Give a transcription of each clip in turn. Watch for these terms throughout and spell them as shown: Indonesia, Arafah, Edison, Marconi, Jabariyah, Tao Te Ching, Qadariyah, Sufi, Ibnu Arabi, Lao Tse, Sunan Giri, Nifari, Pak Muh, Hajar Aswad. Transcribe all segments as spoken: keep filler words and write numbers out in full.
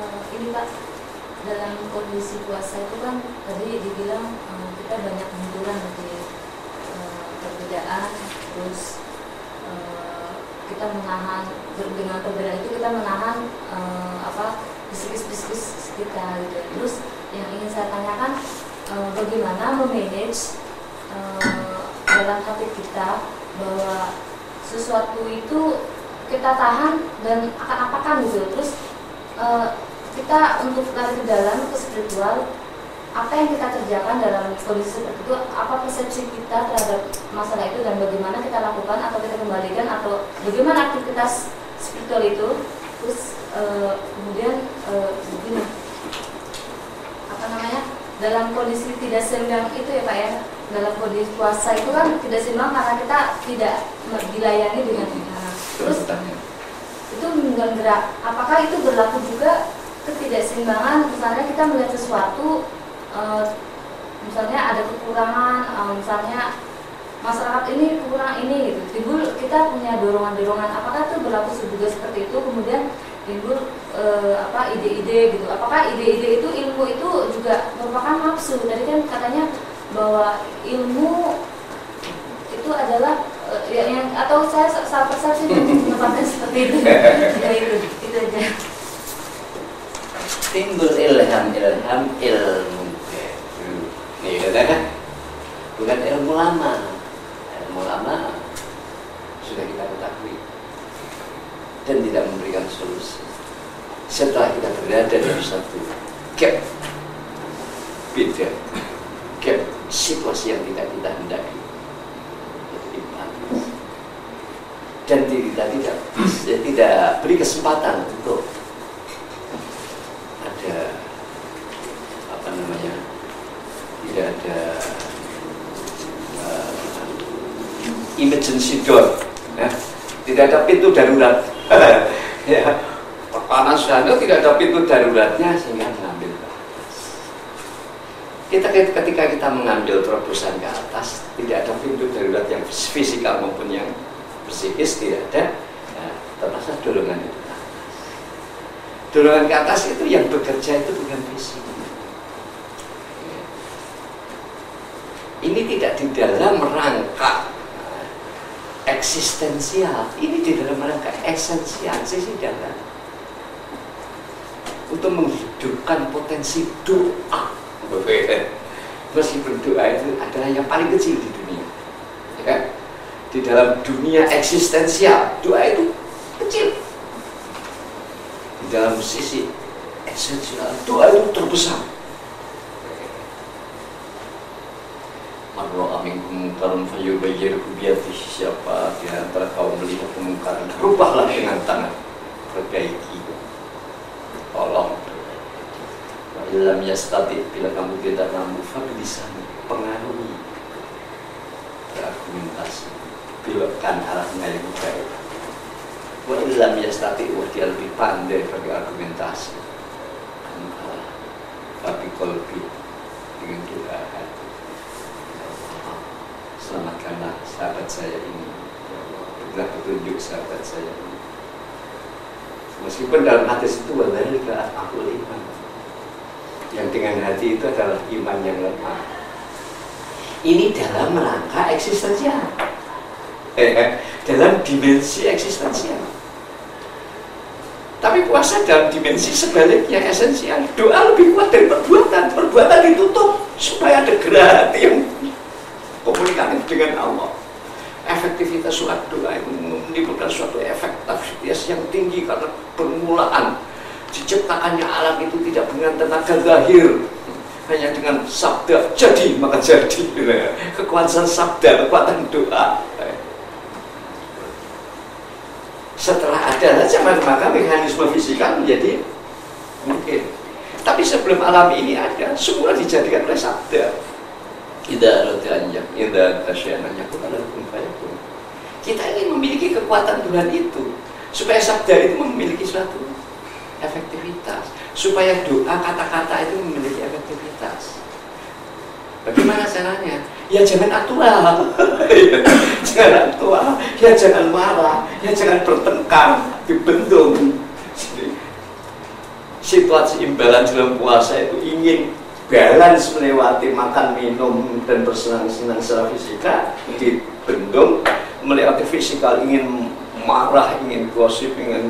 uh, ini Pak, dalam kondisi puasa itu kan tadi dibilang uh, kita banyak benturan di uh, perbedaan, terus uh, kita menahan dengan perbedaan itu kita menahan uh, apa bisnis-bisnis kita gitu. Terus yang ingin saya tanyakan uh, bagaimana memanage uh, dalam hati kita bahwa sesuatu itu kita tahan dan akan apakan gitu. Terus uh, kita untuk lari ke dalam ke spiritual, apa yang kita kerjakan dalam kondisi seperti itu, apa persepsi kita terhadap masalah itu dan bagaimana kita lakukan atau kita kembalikan atau bagaimana aktivitas spiritual itu. Terus uh, kemudian uh, begini, apa namanya, dalam kondisi tidak seimbang itu ya Pak ya, dalam kondisi puasa itu kan tidak seimbang karena kita tidak dilayani dengan benar. Terus itu menggerak, apakah itu berlaku juga ketidakseimbangan, misalnya kita melihat sesuatu, uh, misalnya ada kekurangan, uh, misalnya masyarakat ini kurang ini gitu, timbul kita punya dorongan-dorongan, apakah itu berlaku juga seperti itu, kemudian timbul uh, apa ide-ide gitu, apakah ide-ide itu ilmu itu juga merupakan nafsu? Tadi kan katanya bahwa ilmu itu adalah uh, ya, yang atau saya salah persepsi menempatkan seperti itu, ya itu itu aja. Timbul ilham, ilham ilmu, nih ya, kan? Bukan ilmu lama. Lama sudah kita ketahui dan tidak memberikan solusi. Setelah kita berada dalam satu gap, beda gap situasi yang tidak kita hendaki, dan kita tidak ya, tidak beri kesempatan untuk ada apa namanya, tidak ada emergency door, ya. Tidak ada pintu darurat. Ya, panas itu tidak ada pintu daruratnya sehingga mengambil ke atas. Kita ketika kita mengambil terobosan ke atas, tidak ada pintu darurat yang fisikal maupun yang psikis, tidak ada. Ya, terpaksa dorongan itu ke atas. Dorongan ke atas itu yang bekerja itu bukan fisik. Ya. Ini tidak di dalam rangka eksistensial, ini di dalam rangka esensial sisi dalam untuk menghidupkan potensi doa, meskipun doa itu adalah yang paling kecil di dunia, ya? Di dalam dunia eksistensial doa itu kecil, di dalam sisi esensial doa itu terbesar. Kalau amin kemungkaran fayubayir biati, siapa di antara kaum melihat kemungkaran, rubahlah dengan tangan, perbaiki, tolong. Dalam yastatik, bila kamu tidak mampu, fabilisan, pengaruhi, berargumentasi, belokkan arahnya yang baik. Dalam yastatik, dia lebih pandai berargumentasi, kamu kalah, tapi kolbi dengan doa hati. Selamatkanlah sahabat saya ini, ya Allah, berilah petunjuk sahabat saya ini. Meskipun dalam hati itu adalah aku iman, yang dengan hati itu adalah iman yang lemah. Ini dalam rangka eksistensial, eh, dalam dimensi eksistensial. Tapi puasa dalam dimensi sebaliknya esensial. Doa lebih kuat dari perbuatan, perbuatan ditutup supaya ada gerak hati yang komunikatif dengan Allah. Efektivitas surat doa itu menimbulkan suatu efektivitas yang tinggi karena permulaan diciptakannya alam itu tidak dengan tenaga zahir, hanya dengan sabda jadi maka jadi. Kekuatan sabda, kekuatan doa. Setelah ada saja maka mekanisme fisika menjadi mungkin. Tapi sebelum alam ini ada, semua dijadikan oleh sabda. Tidak rotianjak, tidak tasyananya pun ada kumfaya pun. Kita ingin memiliki kekuatan Tuhan itu supaya sabda itu memiliki suatu efektivitas, supaya doa kata-kata itu memiliki efektivitas. Bagaimana caranya? Ya jangan aktual, jangan aktual, ya jangan marah, ya jangan bertengkar, dibentung. situasi imbalan dalam puasa itu ingin balance melewati makan, minum, dan bersenang-senang secara fisika, dibendung melewati fisikal, ingin marah, ingin gosip, ingin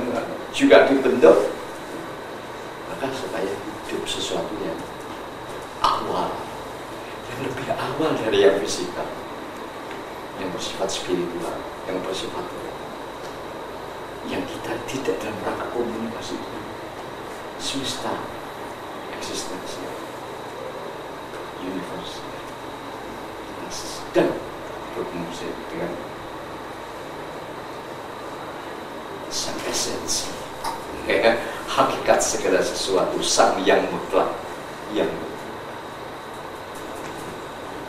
juga dibendung, maka supaya hidup sesuatu yang awal dan lebih awal dari yang fisikal, yang bersifat spiritual, yang bersifat roh, yang kita tidak dalam rangka komunikasi semesta eksistensi universe. Kita sedang berkomunikasi dengan sang esensi, ya, hakikat segala sesuatu, sang yang mutlak, yang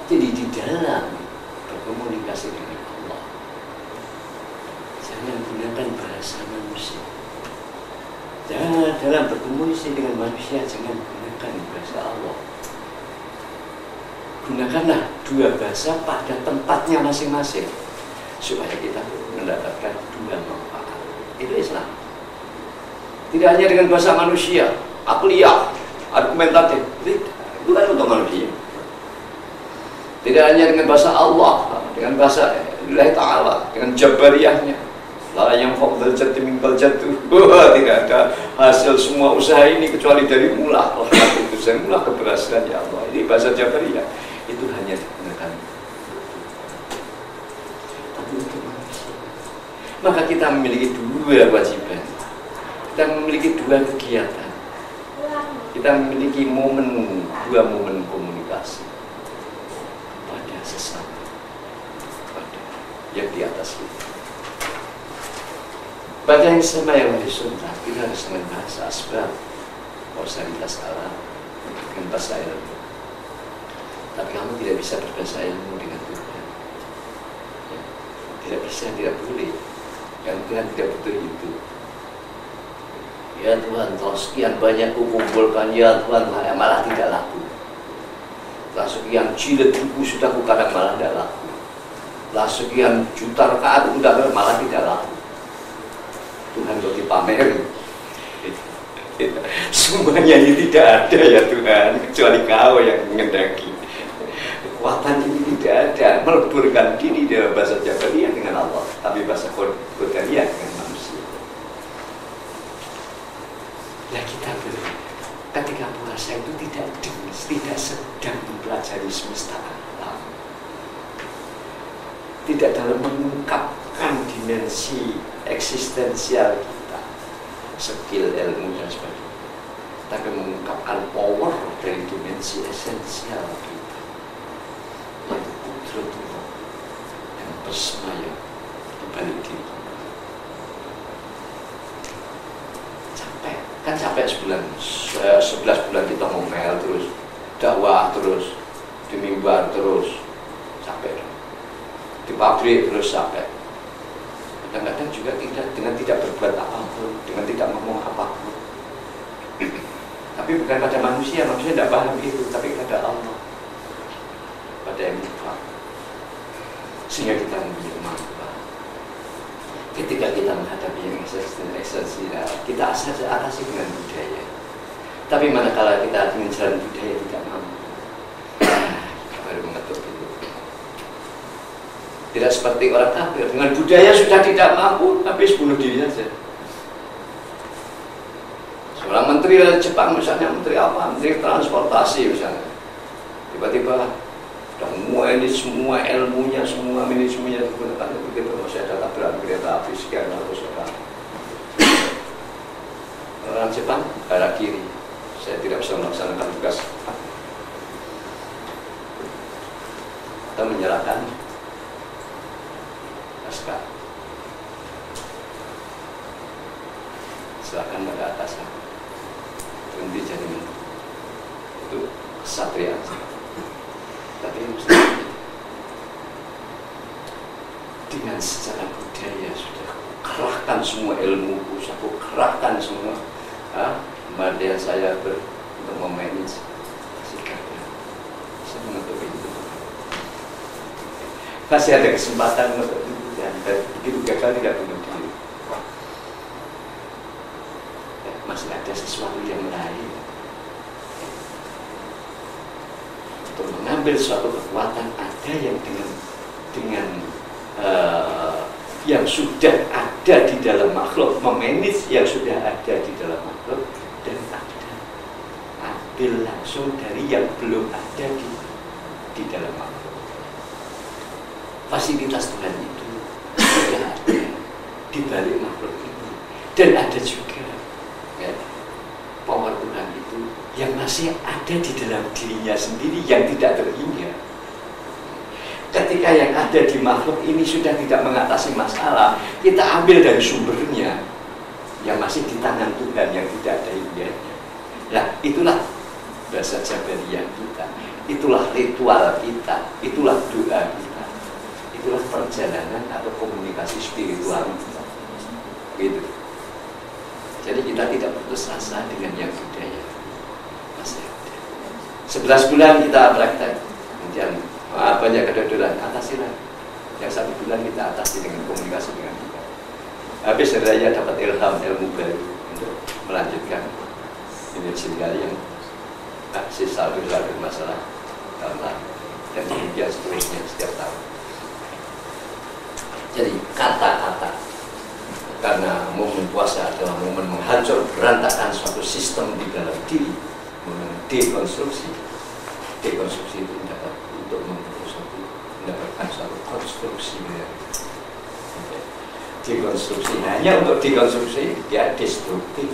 jadi di dalam berkomunikasi dengan Allah. Jangan gunakan bahasa manusia. Jangan dalam berkomunikasi dengan manusia, jangan gunakan bahasa Allah. Gunakanlah dua bahasa pada tempatnya masing-masing supaya kita mendapatkan dua manfaat. Itu Islam. Tidak hanya dengan bahasa manusia, akliyah, argumentatif, tidak, itu kan untuk manusia. Tidak hanya dengan bahasa Allah, dengan bahasa Allah Ta'ala, dengan jabariyahnya, la yang faqdal jati mingal jatuh, tidak ada hasil semua usaha ini kecuali dari mula. Allah itu saya mula keberhasilan ya Allah. Ini bahasa jabariyah, itu hanya digunakan. Tapi untuk manusia, maka kita memiliki dua kewajiban. Kita memiliki dua kegiatan. Kita memiliki momen, dua momen komunikasi kepada sesama, kepada yang di atas kita. Pada yang sama yang disunat, kita harus dengan bahasa asbab, kausalitas alam, dengan bahasa ilmu. Tapi kamu tidak bisa berbahasa ilmu dengan Tuhan. Ya. Tidak bisa, tidak boleh. Yang Tuhan tidak butuh itu. Ya Tuhan, kalau sekian banyak kukumpulkan, ya Tuhan, malah tidak laku. Setelah sekian jilid buku sudah aku kadang malah tidak laku. Setelah sekian juta rakaat sudah malah tidak laku. Tuhan kok dipamerin. Semuanya ini tidak ada ya Tuhan, kecuali Kau yang mengendaki. Kekuatan ini tidak ada, meleburkan diri dalam bahasa Jabariyah dengan Allah, tapi bahasa Qadariyah dengan manusia. Nah, kita ketika puasa itu tidak dengar, tidak sedang mempelajari semesta alam, tidak dalam mengungkapkan dimensi eksistensial kita, skill ilmu dan sebagainya, tapi mengungkapkan power dari dimensi esensial kita, yang kudrat Allah, yang bersemaya di balik diri. Capek, kan capek sebulan, sebelas bulan kita ngomel terus, dakwah terus, di mimbar terus, capek. Di pabrik terus capek. Kadang-kadang juga tidak, dengan tidak berbuat apapun, dengan tidak ngomong apapun. Tapi bukan pada manusia, manusia tidak paham itu, tapi pada Allah, pada yang mutlak. Sehingga kita memiliki manfaat. Ketika kita menghadapi yang esensial, kita saja atasi dengan budaya. Tapi manakala kita dengan jalan budaya tidak mampu, kita baru mengetuk itu. Tidak seperti orang kafir, dengan budaya sudah tidak mampu, habis bunuh diri saja. Seorang menteri dari Jepang misalnya, menteri apa? Menteri transportasi misalnya. Tiba-tiba sudah mulai ini semua ilmunya, semua ini semuanya digunakan untuk itu. Masih ada tabrak kereta api sekian ratus orang. Orang Jepang arah kiri. Saya tidak bisa melaksanakan tugas. Kita menyerahkan Aska. Silakan pada atasnya. Berhenti jadi menteri. Itu kesatria. Tapi mesti dengan secara budaya sudah kerahkan semua ilmu, sudah kerahkan semua. Ah, media saya ber untuk memanage sikapnya. Saya mengetuk itu. Masih ada kesempatan untuk dan begitu gagal tidak bunuh diri. pasti ada sesuatu yang lain untuk mengambil suatu kekuatan. Ada yang dengan dengan uh, yang sudah ada di dalam makhluk, memanage yang sudah ada di dalam makhluk, dan ada ambil langsung dari yang belum ada di di dalam makhluk. Fasilitas Tuhan itu sudah ada di balik makhluk ini, dan ada juga ya, power Tuhan itu yang masih ada di dalam dirinya sendiri yang tidak terhingga. Ketika yang ada di makhluk ini sudah tidak mengatasi masalah, kita ambil dari sumbernya yang masih di tangan Tuhan yang tidak ada hingganya. Nah, itulah bahasa Jabariyah kita, itulah ritual kita, itulah doa kita, itulah perjalanan atau komunikasi spiritual kita. Gitu. Jadi kita tidak putus asa dengan yang budaya masih ada. Sebelas bulan kita praktek, kemudian banyak kedodoran, atasilah. Yang satu bulan kita atasi dengan komunikasi dengan kita. Habis raya dapat ilham, ilmu baru untuk melanjutkan energi yang sisa dari masalah tahun lalu, dan kemudian seterusnya setiap tahun. Jadi kata-kata, karena momen puasa adalah momen menghancur berantakan suatu sistem di dalam diri, momen dekonstruksi. Dekonstruksi itu dapat untuk mendapatkan suatu konstruksi. Dekonstruksi hanya untuk dekonstruksi, dia destruktif.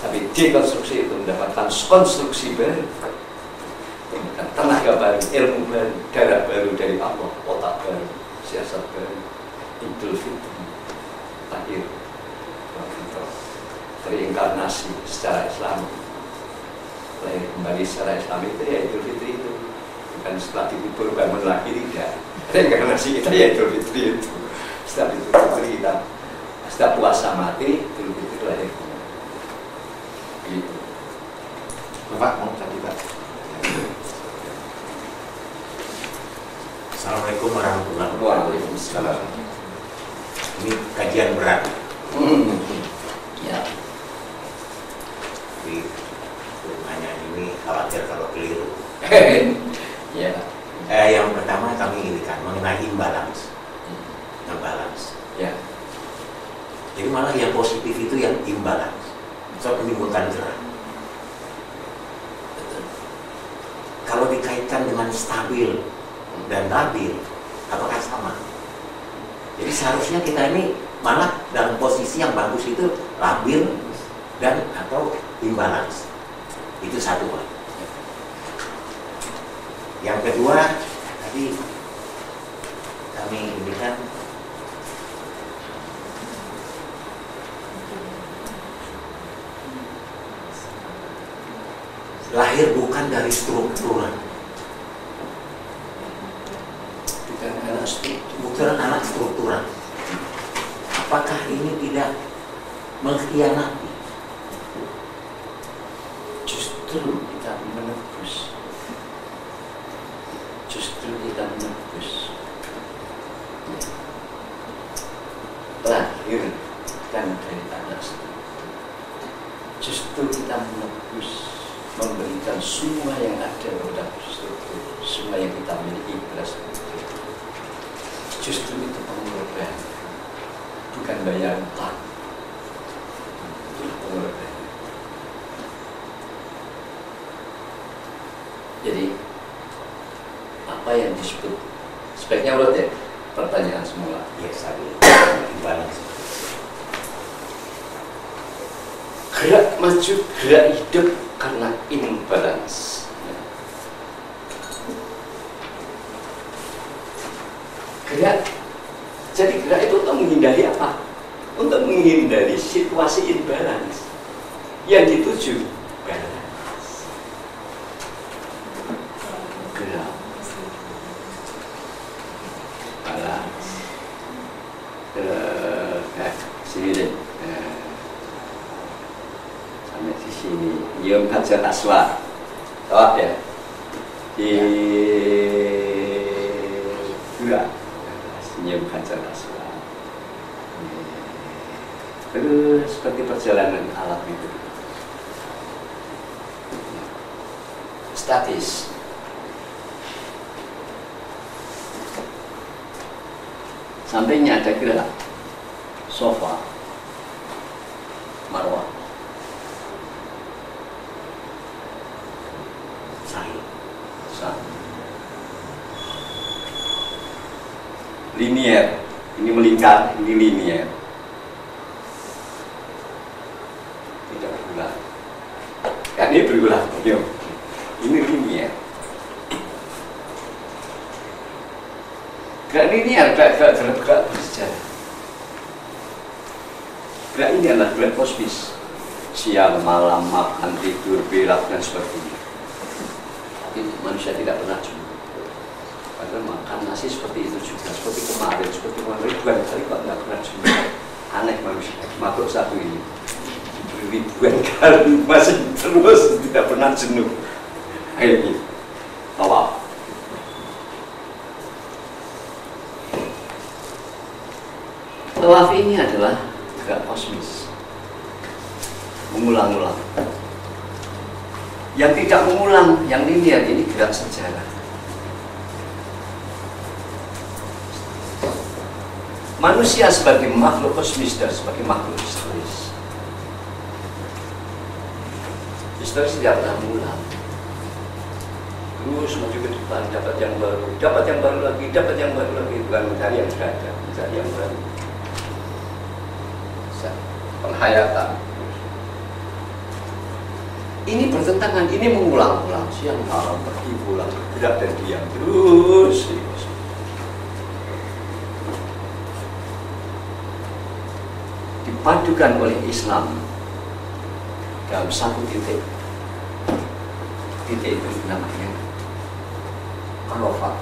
Tapi dekonstruksi itu mendapatkan konstruksi baru, mendapatkan tenaga baru, ilmu baru, darah baru dari Allah, otak baru, siasat baru, Idul Fitri, lahir, terinkarnasi secara Islam, lahir kembali secara Islam itu ya Idul Fitri itu. Bukan setelah dikubur bangun lagi, tidak. Reinkarnasi kita ya Idul Fitri itu. Setelah Idul Fitri kita, setelah puasa mati, Idul Fitri lahir kembali. Begitu. Bapak mau tadi Pak. Assalamualaikum warahmatullahi wabarakatuh. Ini kajian berat. Hmm. Ya. Jadi nanya ini khawatir kalau keliru. Ya. Eh, yang pertama kami inginkan mengenai imbalance, hmm. imbalance. Ya. Jadi malah yang positif itu yang imbalance, so menimbulkan gerak. Kalau dikaitkan dengan stabil dan labil, apakah sama? Jadi seharusnya kita ini malah dalam posisi yang bagus itu labil dan atau imbalance. Itu satu. Yang kedua, tadi kami ini kan lahir bukan dari strukturan, bukan anak struktur, bukan anak strukturan. Apakah ini tidak mengkhianati? Justru kita menebus. Justru kita menebus lahir dan dari tanah struktur. Justru kita menebus, memberikan semua yang ada pada struktur, semua yang kita miliki pada struktur. Justru itu pengorbanan, bukan bayar utang. Itu pengorbanan. Jadi apa yang disebut sebaiknya urut ya pertanyaan semula ya tadi imbalans gerak maju gerak hidup karena imbalans ya. Gerak jadi gerak itu untuk menghindari apa? Untuk menghindari situasi imbalans yang dituju balance gerak. Nah, sini deh. Nah, sampai di sini. Yom Hajar Aswad. Tawaf ya. Di dua. Yom Hajar Aswad. Terus seperti perjalanan alam itu. studies. Sampingnya ada kira sofa Marwah Sahih Sahih linier, ini melingkar, ini linier, tidak berulang. Kan ini berulang, ini linier. Gerak linier, gerak gerak bersejarah. Gerak ini adalah gerak kosmis, siang malam makan tidur belak dan sebagainya. Ini manusia tidak pernah jumpa. Padahal makan nasi seperti itu juga, seperti kemarin, seperti kemarin dua kali kok nggak pernah jumpa. Aneh manusia, makhluk satu ini ribuan kali masih terus tidak pernah jenuh. Akhirnya, tawaf. Tawaf ini adalah gerak kosmis, mengulang-ulang. Yang tidak mengulang, yang dilihat ini gerak sejarah. Manusia sebagai makhluk kosmis dan sebagai makhluk historis. Historis tidak pernah mengulang. Terus maju ke depan, dapat yang baru, dapat yang baru lagi, dapat yang baru lagi, bukan mencari yang sudah ada, mencari yang baru. Penghayatan ini bertentangan, ini mengulang-ulang siang malam pergi pulang gerak dan diam terus. Dipadukan oleh Islam dalam satu titik, titik itu namanya Arafah.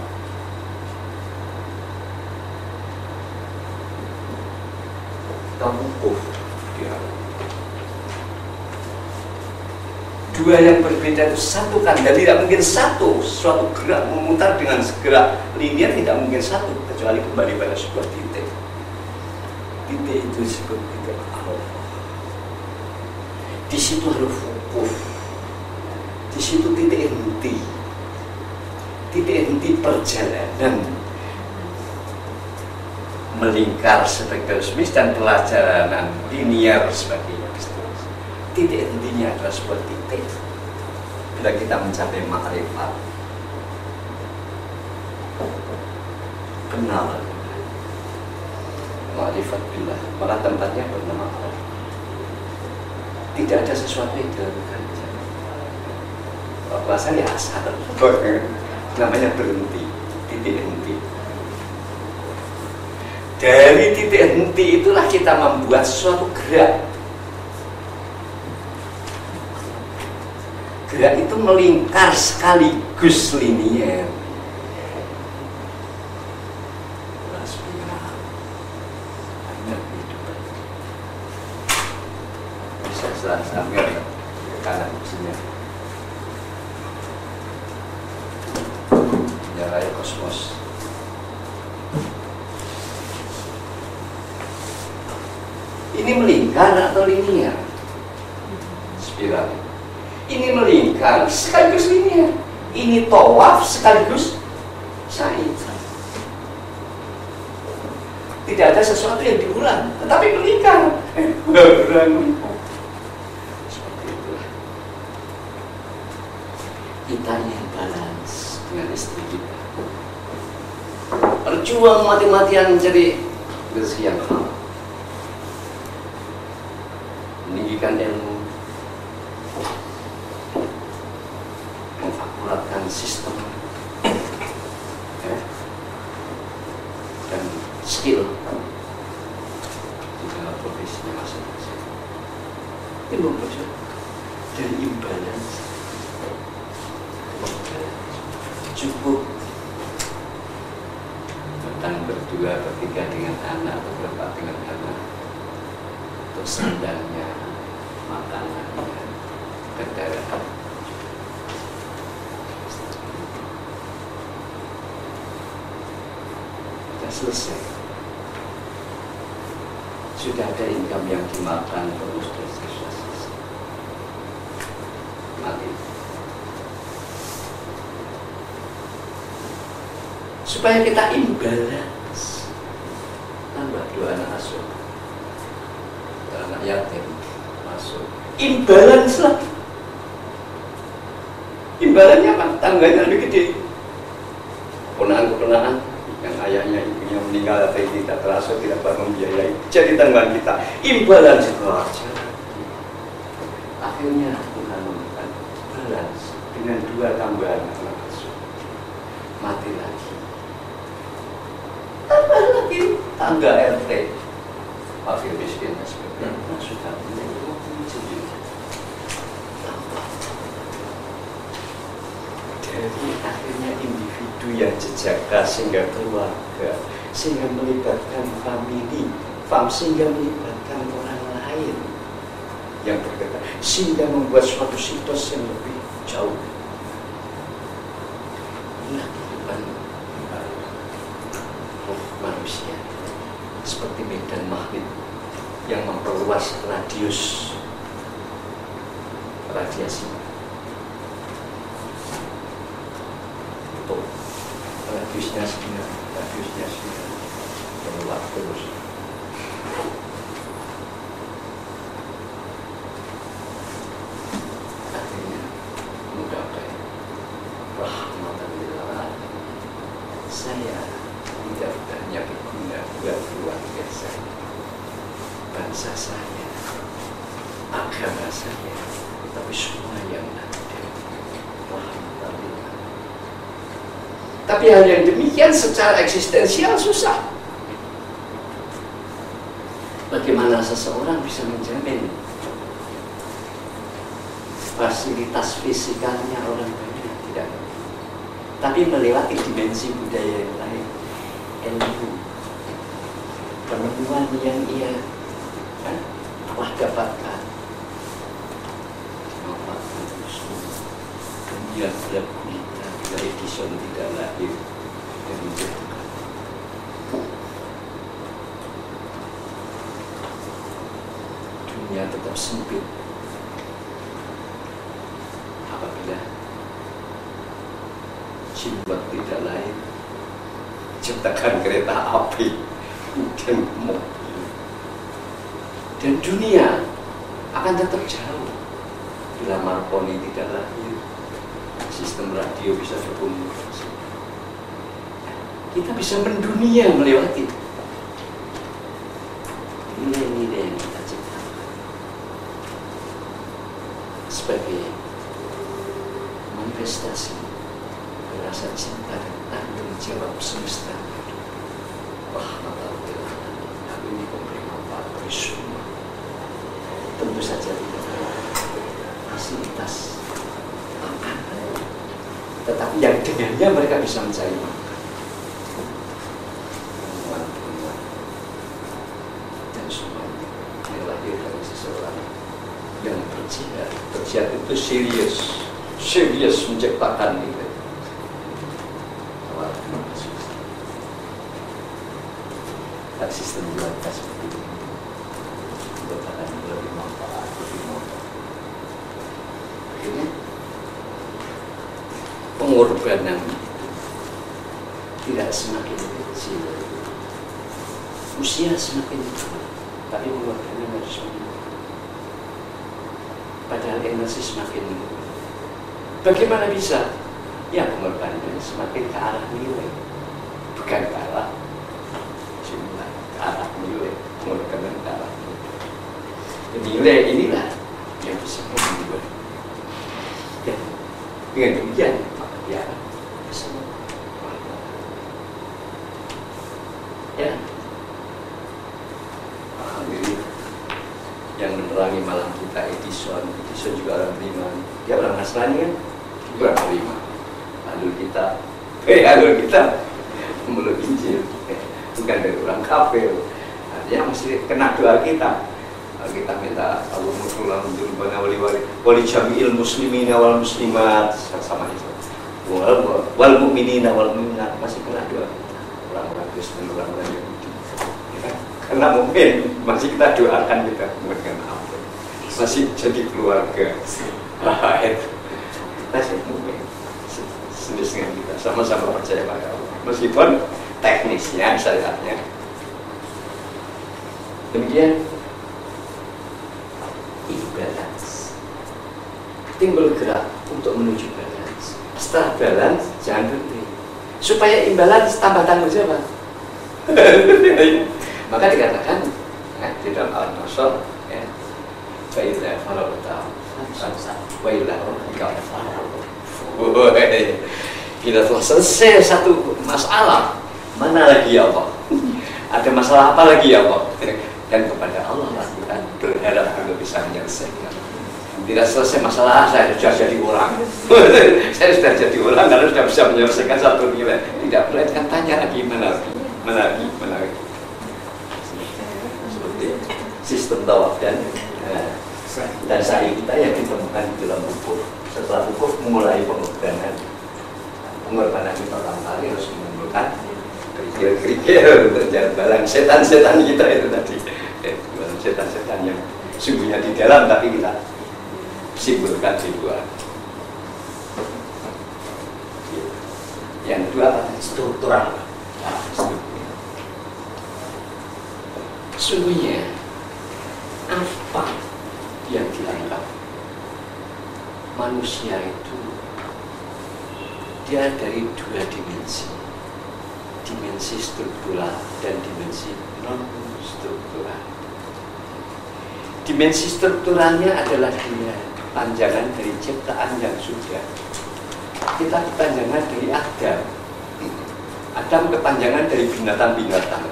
Tawukuf dua yang berbeda itu satu kandang, tidak mungkin satu suatu gerak memutar dengan gerak linear, tidak mungkin satu kecuali kembali pada sebuah titik. Titik itu disebut titik Arafah. Di situ harus wukuf, di situ titik henti, titik henti perjalanan melingkar sebagai kosmis dan pelajaran linear sebagai historis. Titik intinya adalah sebuah titik. Bila kita mencapai makrifat, kenal makrifat billah, maka tempatnya bernama Allah. Tidak ada sesuatu yang dilakukan. Bahasanya asal, namanya berhenti, titik henti. Dari titik henti itulah kita membuat suatu gerak. Gerak itu melingkar sekaligus linier. Bisa selasa ambil ke kanan sini. Jalan kosmos. Ini melingkar atau linier? Spiral. Ini melingkar sekaligus linier. Ini tawaf sekaligus sa'i. Tidak ada sesuatu yang diulang, tetapi melingkar. Seperti itulah. Kita yang balance dengan istri kita. Berjuang mati-matian jadi bersih yang halal. Meninggikan ilmu, mengakuratkan sistem eh, dan skill di dalam profesinya masing-masing. Ini memperjuang dari imbalance, cukup tentang berdua, bertiga dengan anak atau berempat dengan anak. Sandalnya, makanannya, kendaraan. Sudah selesai. Sudah ada income yang dimakan terus terus terus. Mati. supaya kita imbalas. Tambah dua anak asuh, anak yatim masuk, imbalance lah. Imbalannya apa? Tangganya lebih gede. Keponaan-keponaan yang ayahnya ibunya meninggal atau tidak terasa tidak dapat membiayai, jadi tanggungan kita imbalan sekolah. Akhirnya Tuhan memberikan balas dengan dua tambahan anak asuh, mati lagi, tambah lagi tangga R T, fakir miskin dan sebagainya. Sudah menjadi waktu sendiri. Jadi akhirnya individu yang jejaka sehingga keluarga, sehingga melibatkan family, fam sehingga melibatkan orang lain yang berkaitan, sehingga membuat suatu situs yang lebih jauh. Nah, kehidupan manusia seperti medan magnet yang memperluas radius radiasi. Tuh, radiusnya segini, radiusnya segini, berluas terus. Akhirnya mendapat rahmatan lil alamin. Saya tidak hanya berguna buat keluarga saya, bangsa saya, agama saya, tapi semua yang ada. Tapi hal yang demikian secara eksistensial susah. Bagaimana seseorang bisa menjamin fasilitas fisikalnya orang banyak? Tidak. Tapi melewati dimensi budaya yang lain, ilmu, penemuan yang ia telah dapatkan, manfaatkan usul, dunia bergulita dari Edison tidak lahir dan menjatuhkan. Dunia tetap sempit apabila simbol tidak lain ciptakan kereta api dan mobil, dan dunia akan tetap jauh bila Marconi tidak lahir, sistem radio bisa berumur. Kita bisa mendunia melewati nilai-nilai yang kita ciptakan sebagai manifestasi rasa cinta dan tanggung jawab semesta. Wah, alhamdulillah, aku ini pemberi manfaat bagi semua. Tentu saja tidak fasilitas makan, tetapi yang dengannya mereka bisa mencari makan, penemuan-penemuan, dan semuanya dilahir dari seseorang yang berjihad. Berjihad itu serius, serius menciptakan itu. Tak sistem dilakukan seperti itu, dilakukan lebih manfaat, lebih manfaat. Akhirnya pengorbanan tidak semakin kecil, usia semakin tua, tapi pengorbanan harus semakin. Padahal energi semakin menurun. Bagaimana bisa? Ya, pengorbanan semakin ke arah nilai, bukan ke arah jumlah, ke arah nilai, pengorbanan ke arah nilai. Nilai inilah yang bisa membuat. Dan dengan demikian, ya, semua ya, alhamdulillah yang menerangi malam kita Edison, Edison juga orang beriman, dia orang Nasrani kan, orang beriman. Alur kita, eh alur kita memeluk Injil, eh, bukan dari orang kafir, artinya mesti kena doa kita. Kita minta Allah mutulah untuk menawali wali wali jamiil muslimin wal muslimat sama itu. Wal wal mukminin wal mu'minat masih kena doa orang-orang Kristen, orang-orang Yahudi. Karena mungkin masih kita doakan kita bukan apa, masih jadi keluarga. Masih mungkin. sejenis dengan kita, sama-sama percaya pada Allah, meskipun teknisnya, syariatnya demikian. Itu balance, kita bergerak untuk menuju balance. Setelah balance, jangan berhenti, supaya imbalance tambah tanggung jawab. Maka dikatakan ya, di dalam Al-Nasr ya, baiklah kalau tahu kita telah selesai satu masalah, mana lagi ya Allah? Ada masalah apa lagi ya Allah? Dan kepada Allah kita berharap untuk bisa menyelesaikan. Tidak selesai masalah, saya sudah jadi orang. Saya sudah jadi orang kalau sudah bisa menyelesaikan satu nilai. Tidak perlu tanya lagi mana lagi, mana lagi, mana lagi. Seperti sistem tawaf dan dan sa'i kita yang ditemukan di dalam wukuf. Setelah wukuf memulai pengorbanan, pengorbanan kita pertama kali harus mengumpulkan kerikil-kerikil untuk jalan setan-setan kita itu tadi, setan-setan yang sungguhnya di dalam tapi kita simpulkan di luar. Yang kedua struktural, sungguhnya apa yang dianggap manusia itu dia dari dua dimensi, dimensi struktural dan dimensi non-struktural. Dimensi strukturalnya adalah dia panjangan dari ciptaan yang sudah, kita kepanjangan dari Adam, Adam kepanjangan dari binatang-binatang,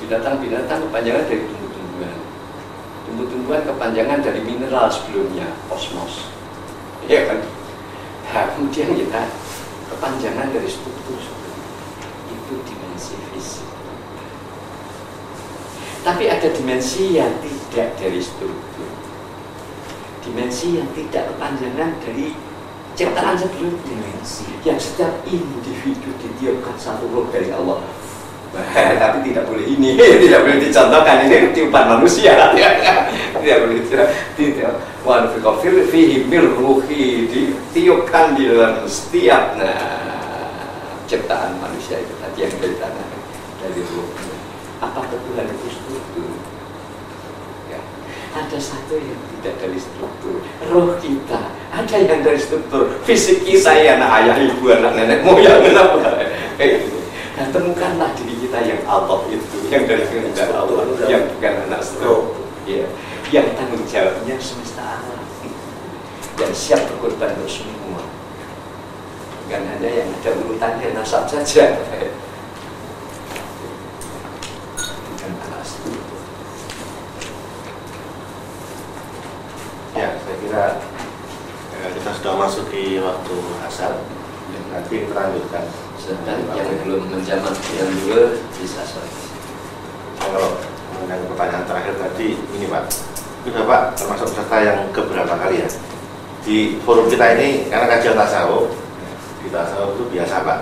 binatang-binatang kepanjangan dari tumbuh-tumbuhan, tumbuh-tumbuhan kepanjangan dari mineral sebelumnya, kosmos. Iya kan? Nah, kemudian kita kepanjangan dari struktur sebelumnya. Itu dimensi fisik. Tapi ada dimensi yang tidak dari struktur. Dimensi yang tidak kepanjangan dari ciptaan sebelumnya. Dimensi yang setiap individu ditiupkan satu roh dari Allah. Nah, tapi tidak boleh ini, tidak boleh dicontohkan, ini tiupan manusia, tidak boleh tidak. Wal fikir fihi mirruhi ditiupkan di dalam setiap nah ciptaan manusia itu tadi yang dari tanah dari ruh. Apa ketuhan itu struktur? Ya. Ada satu yang tidak dari struktur, roh kita. Ada yang dari struktur, fisik kita, anak ayah ibu anak nenek moyang kenapa? Nah, temukanlah diri kita yang Allah itu, yang dari kehendak Allah, yang bukan anak stroke, ya, yang tanggung jawabnya semesta alam, yang siap berkorban untuk semua, bukan hanya yang ada urutannya nasab saja, bukan anak stroke. Ya, saya kira kita sudah masuk di waktu asar, nanti kita lanjutkan. Dan yang belum menjawab yang dua bisa saja. Kalau mengenai pertanyaan terakhir tadi, ini Pak, itu Bapak termasuk peserta yang keberapa kali ya di forum kita ini? Karena kajian tasawuf, di tasawuf itu biasa Pak,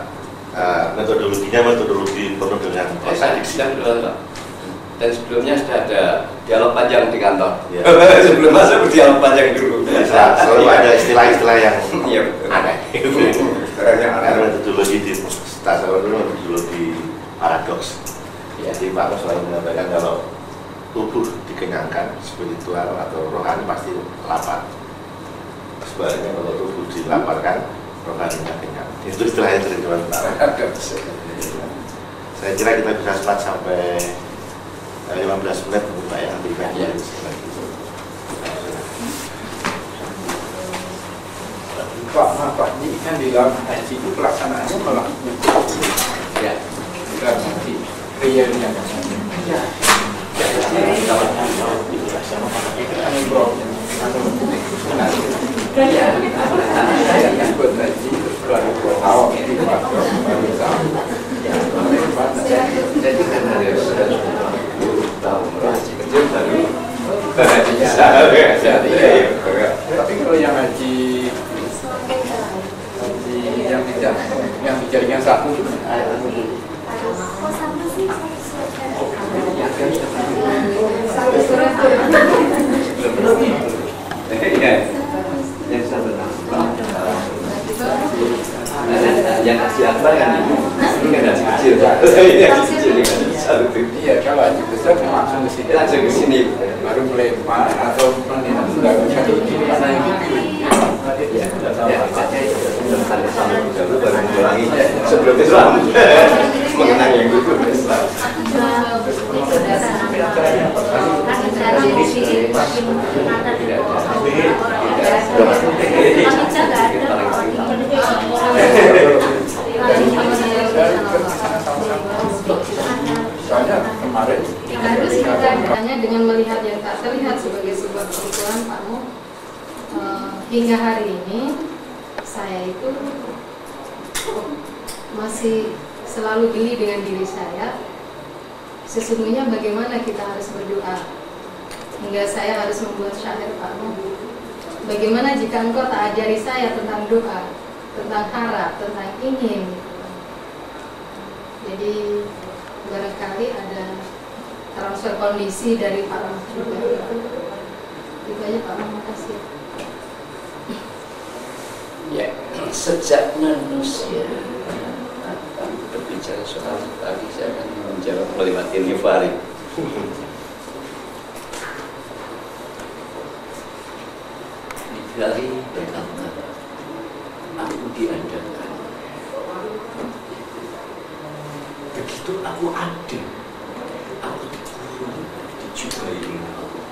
uh, metodologinya metodologi penuh dengan kontradiksi. Dan sebelumnya sudah ada dialog panjang di kantor. Ya. Sebelum masuk dialog panjang dulu. Bisa, selalu ada istilah-istilah yang aneh. Karena metodologi di tasawuf itu metodologi paradoks. Ya. Jadi Pak Mus selalu mengatakan kalau tubuh dikenyangkan spiritual atau rohani pasti lapar. Sebaliknya kalau tubuh dilaparkan rohaninya kenyang. Itu istilahnya terjemahan paradoks. Saya kira kita bisa start sampai lima belas menit mungkin Pak ya, ambil ya. Pak, maaf Pak, ini kan di dalam haji itu pelaksanaannya malah ya, bukan nanti realnya ya, jadi tahun haji kecil baru haji besar, tapi kalau yang haji haji yang tidak yang dijadikan satu itu belum belum yang kasih akbar kan ibu, ini kan nasi kecil. Ini nasi kecil, ini nasi besar itu. Iya, kalau nasi besar langsung ke sini. Langsung ke sini. Baru melempar atau menilai sudah bisa dipilih mana yang dipilih. Ya, sudah saja. Sudah tanda sama dulu baru mengulangi sebelum Islam. Mengenang yang dulu Islam. Hanya dengan melihat yang tak terlihat sebagai sebuah kebutuhan, Pak Mu, eh, hingga hari ini saya itu masih selalu geli dengan diri saya. Sesungguhnya bagaimana kita harus berdoa hingga saya harus membuat syair, Pak Mu. Bagaimana jika engkau tak ajari saya tentang doa, tentang harap, tentang ingin. Jadi barangkali ada transfer kondisi dari para juga. Itu aja Pak, terima kasih. Ya, sejak manusia akan berbicara soal tadi, saya akan menjawab kalimat ini Farid. Dari berkata, aku diadakan. Begitu aku ada, aku dikurung, dijubai dengan Allah.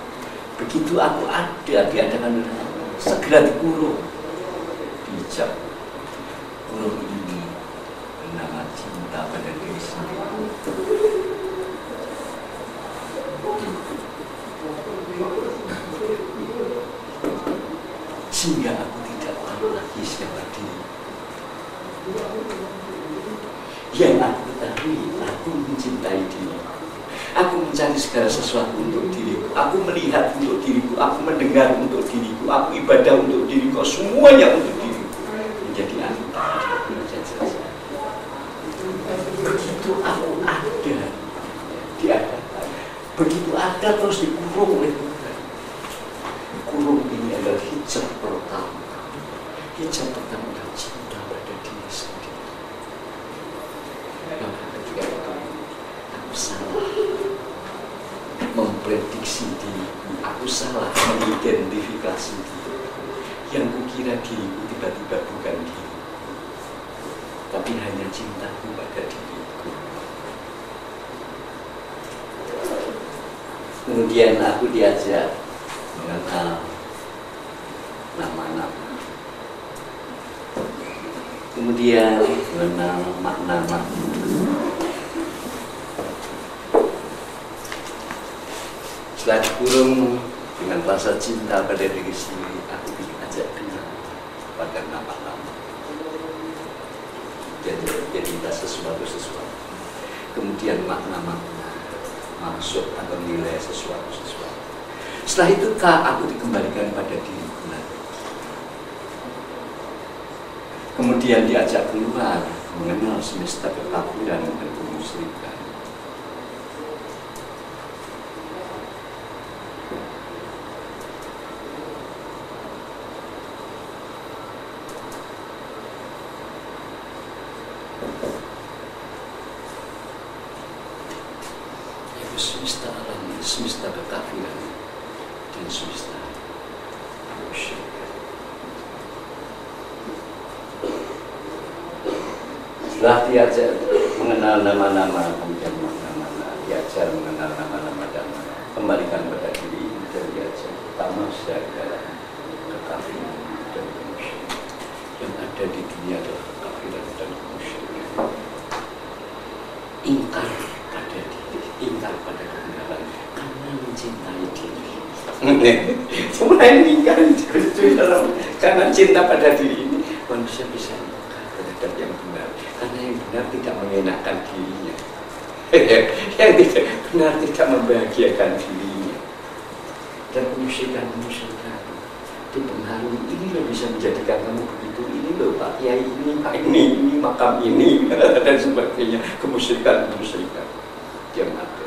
Begitu aku ada, diadakan dengan Allah, segera dikurung, dijab. Kurung ini bernama cinta pada diri sendiri. Sehingga aku tidak tahu lagi siapa diri. Yang aku tahu, aku mencintai diri. Aku mencari segala sesuatu untuk diriku. Aku melihat untuk diriku, aku mendengar untuk diriku, aku ibadah untuk diriku, semuanya untuk diriku. Menjadi aku tak menjadi selesai. Begitu aku ada, diadakan. Begitu ada terus dikurung oleh Tuhan. Kurung ini adalah hijab pertama. Hijab pertama adalah cinta pada diri sendiri. Maka ketika itu aku salah memprediksi diriku, aku salah mengidentifikasi diriku. Yang kukira diriku tiba-tiba bukan diriku, tapi hanya cintaku pada diriku. Kemudian aku diajak mengenal nama-nama, kemudian mengenal makna-makna. Setelah kurung dengan rasa cinta pada diri sendiri, aku diajak kenal pada nama-nama. Jadi jadilah sesuatu-sesuatu. Kemudian makna-makna, maksud atau nilai sesuatu-sesuatu. Setelah itu kah aku dikembalikan pada diriku lagi. Kemudian diajak keluar, mengenal semesta ketakutan dan kemusyrikan. Itu semesta alam, semesta ketakutan. Dan semesta kemusyrikan. Setelah diajar mengenal nama-nama, kemudian makna-makna, diajar mengenal nama-nama dan kembalikan pada diri, dan diajar pertama segala kekafiran dan kemusyrikan. Yang ada di dunia adalah kekafiran dan kemusyrikan. Ingkar pada diri, ingkar pada kebenaran, karena mencintai diri. Semua ini kan karena cinta pada diri ini manusia bisa mengkar terhadap yang benar, karena yang benar tidak mengenakan dirinya, yang tidak benar tidak membahagiakan dirinya, dan menyusahkan menyusahkan dipengaruhi. Ini loh bisa menjadikan kamu begitu, ini loh Pak Kiai ini, Pak ini, ini makam ini dan sebagainya, kemusyrikan kemusyrikan yang ada.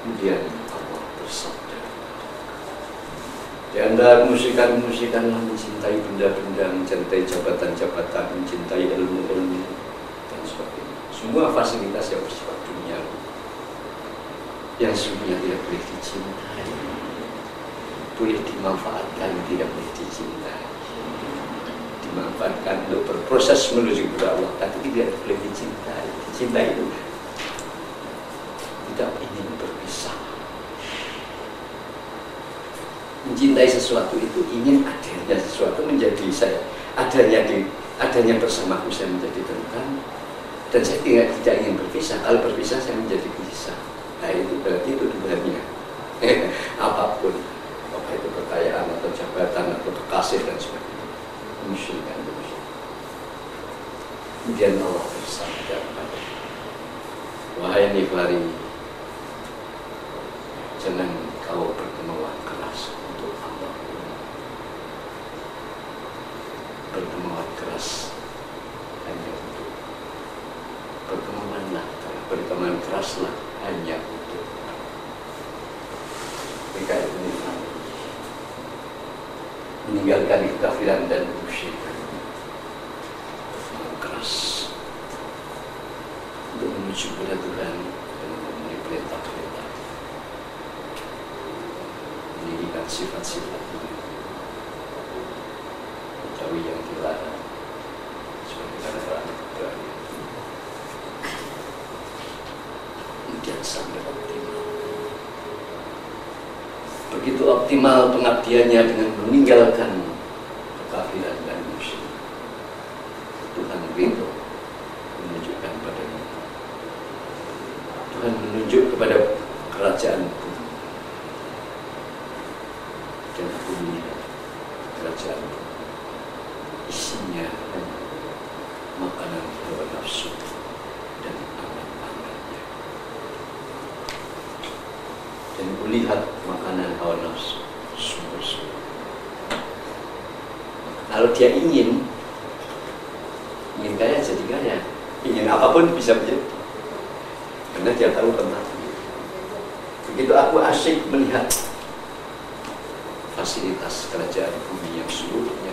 Kemudian dan benda, kemusyrikan-kemusyrikan yang mencintai benda-benda, mencintai jabatan-jabatan, mencintai ilmu-ilmu dan sebagainya. Semua fasilitas yang bersifat dunia yang sebenarnya tidak boleh dicintai, boleh dimanfaatkan, tidak boleh dicintai. Dimanfaatkan untuk berproses menuju kepada Allah, tapi tidak boleh dicintai. Dicintai itu tidak ingin berpisah. Mencintai sesuatu itu ingin adanya sesuatu menjadi saya, adanya di, adanya bersamaku saya menjadi tentang, dan saya tidak tidak ingin berpisah. Kalau berpisah saya menjadi pisah. Nah itu berarti itu dunia. Apapun, apakah itu kekayaan atau jabatan atau kekasih dan sebagainya. Musyrikan musyrik. Kemudian Allah bersabda, wahai Niflari, jangan kau berkemauan keras untuk Allah. Berkemauan keras hanya untuk berkemauanlah, berkemauan keraslah hanya untuk mereka ini meninggalkan kekafiran dan kemusyrikan, keras untuk menuju kepada Tuhan dan memenuhi perintah-perintah, meninggikan sifat-sifat mengetahui yang dilarang sebagai tanda-tanda keberanian. Kemudian sampai optimal. Begitu optimal pengabdiannya dengan meninggalkan kekafiran dan musyrik, Tuhan ridho menunjukkan padanya. Tuhan menunjuk kepada kerajaan bumi dan bumi kerajaan bumi isinya dan makanan hawa nafsu dan anak-anaknya. Dan kulihat makanan hawa nafsu sungguh-sungguh. Kalau dia ingin, ingin kaya jadi kaya, ingin apapun bisa menjadi, karena dia tahu tempatnya. Begitu aku asyik melihat fasilitas kerajaan bumi yang seluruhnya,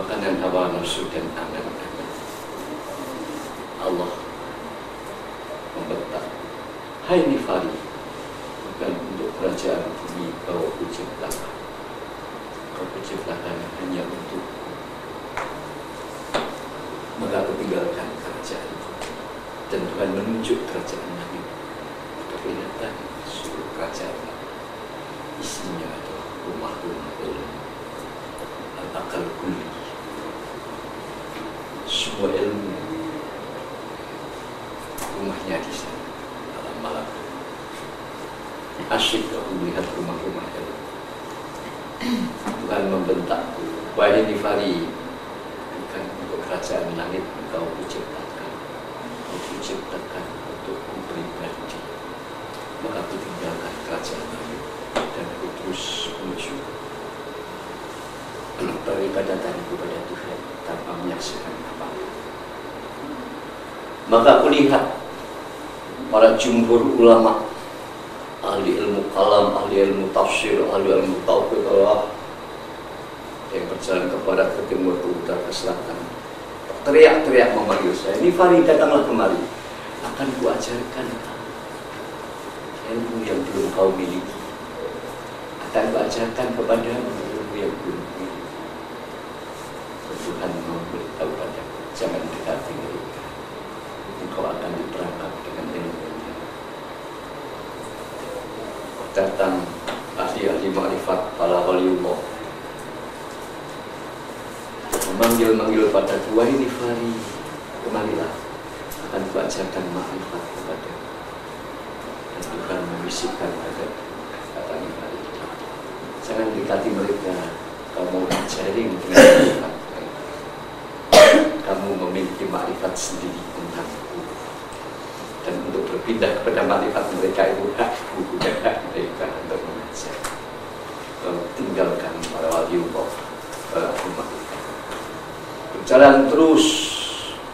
makanan hawa nafsu dan angan-angan, Allah membentak, hai Nifari, bukan untuk kerajaan bumi kau kuciptakan. Kau kuciptakan hanya untuk, maka aku tinggalkan kerajaan bumi dan Tuhan menunjuk kerajaan langit. Kebenaran seluruh kerajaan isinya adalah rumah-rumah ilmu, akal kulli, semua ilmu rumahnya di sana. Malam asyik aku melihat rumah-rumah itu. Tuhan membentakku, wahai Nifari, bukan untuk kerajaan langit engkau kuciptakan, engkau kuciptakan untuk mempribadi. Maka aku tinggalkan kerajaan langit dan aku terus menuju peribadatanku pada Tuhan tanpa menyaksikan apa-apa. Maka aku lihat para jumhur ulama, ahli ilmu kalam, ahli ilmu tafsir, ahli ilmu tauhid, Allah yang berjalan ke barat, ke timur, ke utara, ke selatan, teriak-teriak memanggil saya, Nifari, datanglah kemari, akan kuajarkan ilmu yang belum kau miliki, akan kuajarkan kepadamu ilmu yang belum miliki. Tuhan memberitahu padamu, jangan dekati mereka, engkau akan diperangkap dengan ilmunya. Datang ahli-ahli makrifat para waliullah, memanggil-manggil pada dua ini, Nifari, kemarilah, akan kuajarkan makrifat kepada, dan Tuhan membisikkan pada kata Nifari, jangan dekati mereka, kamu jaring dengan makrifat, kamu memiliki makrifat sendiri tentangku, dan untuk berpindah kepada makrifat mereka itu hakku, dan hak mereka untuk mengajar. Tinggalkan para waliullah, para umatullah, berjalan terus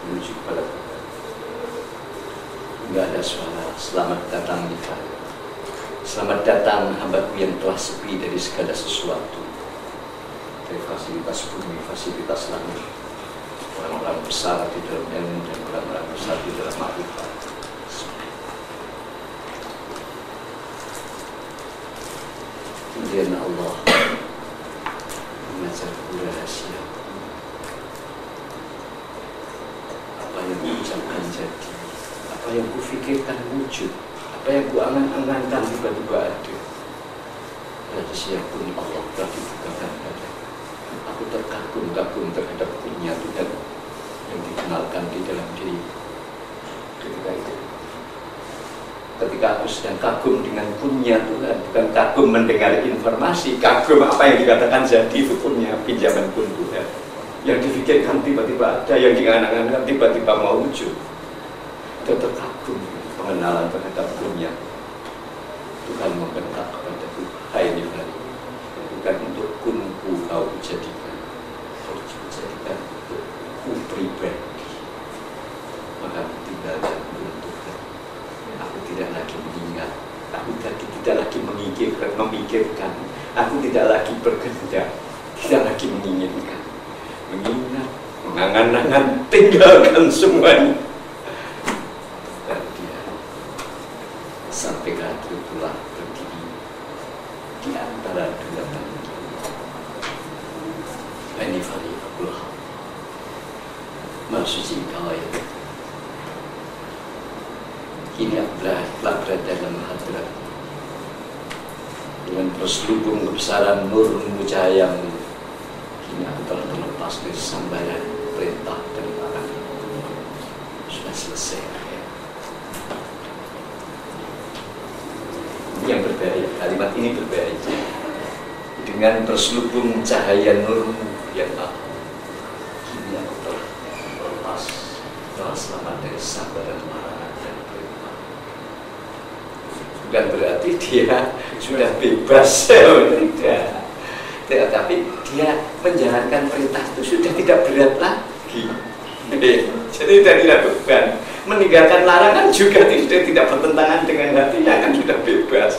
menuju kepada Tuhan. Tidak ada suara selamat datang Nifari, selamat datang datang hambaku yang telah sepi dari segala sesuatu, dari fasilitas bumi, fasilitas langit, orang-orang besar di dalam ilmu dan orang-orang besar di dalam makrifat. Kemudian Allah mengajarku rahasia apa yang kuucapkan jadi, apa yang kufikirkan wujud, apa yang kuangan-angankan tiba-tiba ada. Rahasia pun Allah telah dibukakan padaku. Aku terkagum-kagum terhadap punya Tuhan yang dikenalkan di dalam diri ketika itu. Ketika aku sedang kagum dengan punya Tuhan, bukan kagum mendengar informasi, kagum apa yang dikatakan jadi itu punya pinjaman pun Tuhan. Yang difikirkan tiba-tiba ada, yang diangan-angan tiba-tiba mau wujud. Aku terkagum pengenalan terhadap punya Tuhan membentak kepada Tuhan. Hai ini hari, bukan untuk kunku kau jadikan, kau jadikan untuk ku pribadi. Maka tinggalkan untuk aku tidak lagi mengingat, aku tidak lagi memikirkan, memikirkan, aku tidak lagi berkehendak, tidak lagi menginginkan, mengingat, mengangan-angan, tinggalkan semuanya. Dan dia sampai kaki pula berdiri di antara dua tangan. Ini fani Allah, maksudnya kau itu. Kini aku telah berada dalam hadrat dengan terselubung kebesaran nurmu, cahayamu. Kini aku telah terlepas dari sambaran perintah dan larangan. Sudah selesai ya. Yang berbahaya, kalimat ini berbahaya. Dengan terselubung cahaya nurmu yang aku, kini aku telah terlepas, telah selamat dari sambaran larangan. Bukan berarti dia sudah bebas, tidak. Tapi dia menjalankan perintah itu sudah tidak berat lagi. Jadi sudah tidak beban. Meninggalkan larangan juga sudah tidak bertentangan dengan hatinya, kan sudah bebas.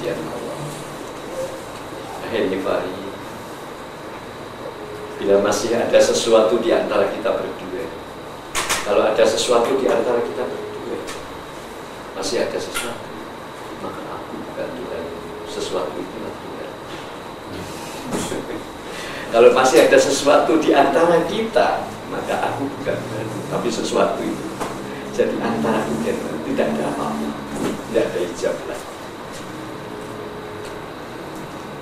Dia Allah. Akhirnya Fahri, bila masih ada sesuatu di antara kita berdua, kalau ada sesuatu di antara kita berdua, masih ada sesuatu, maka aku bukan Tuhan, sesuatu itu bukan Tuhan. Kalau masih ada sesuatu di antara kita, maka aku bukan Tuhan, tapi sesuatu itu. Jadi antara kita tidak ada apa-apa, tidak ada hijab lah.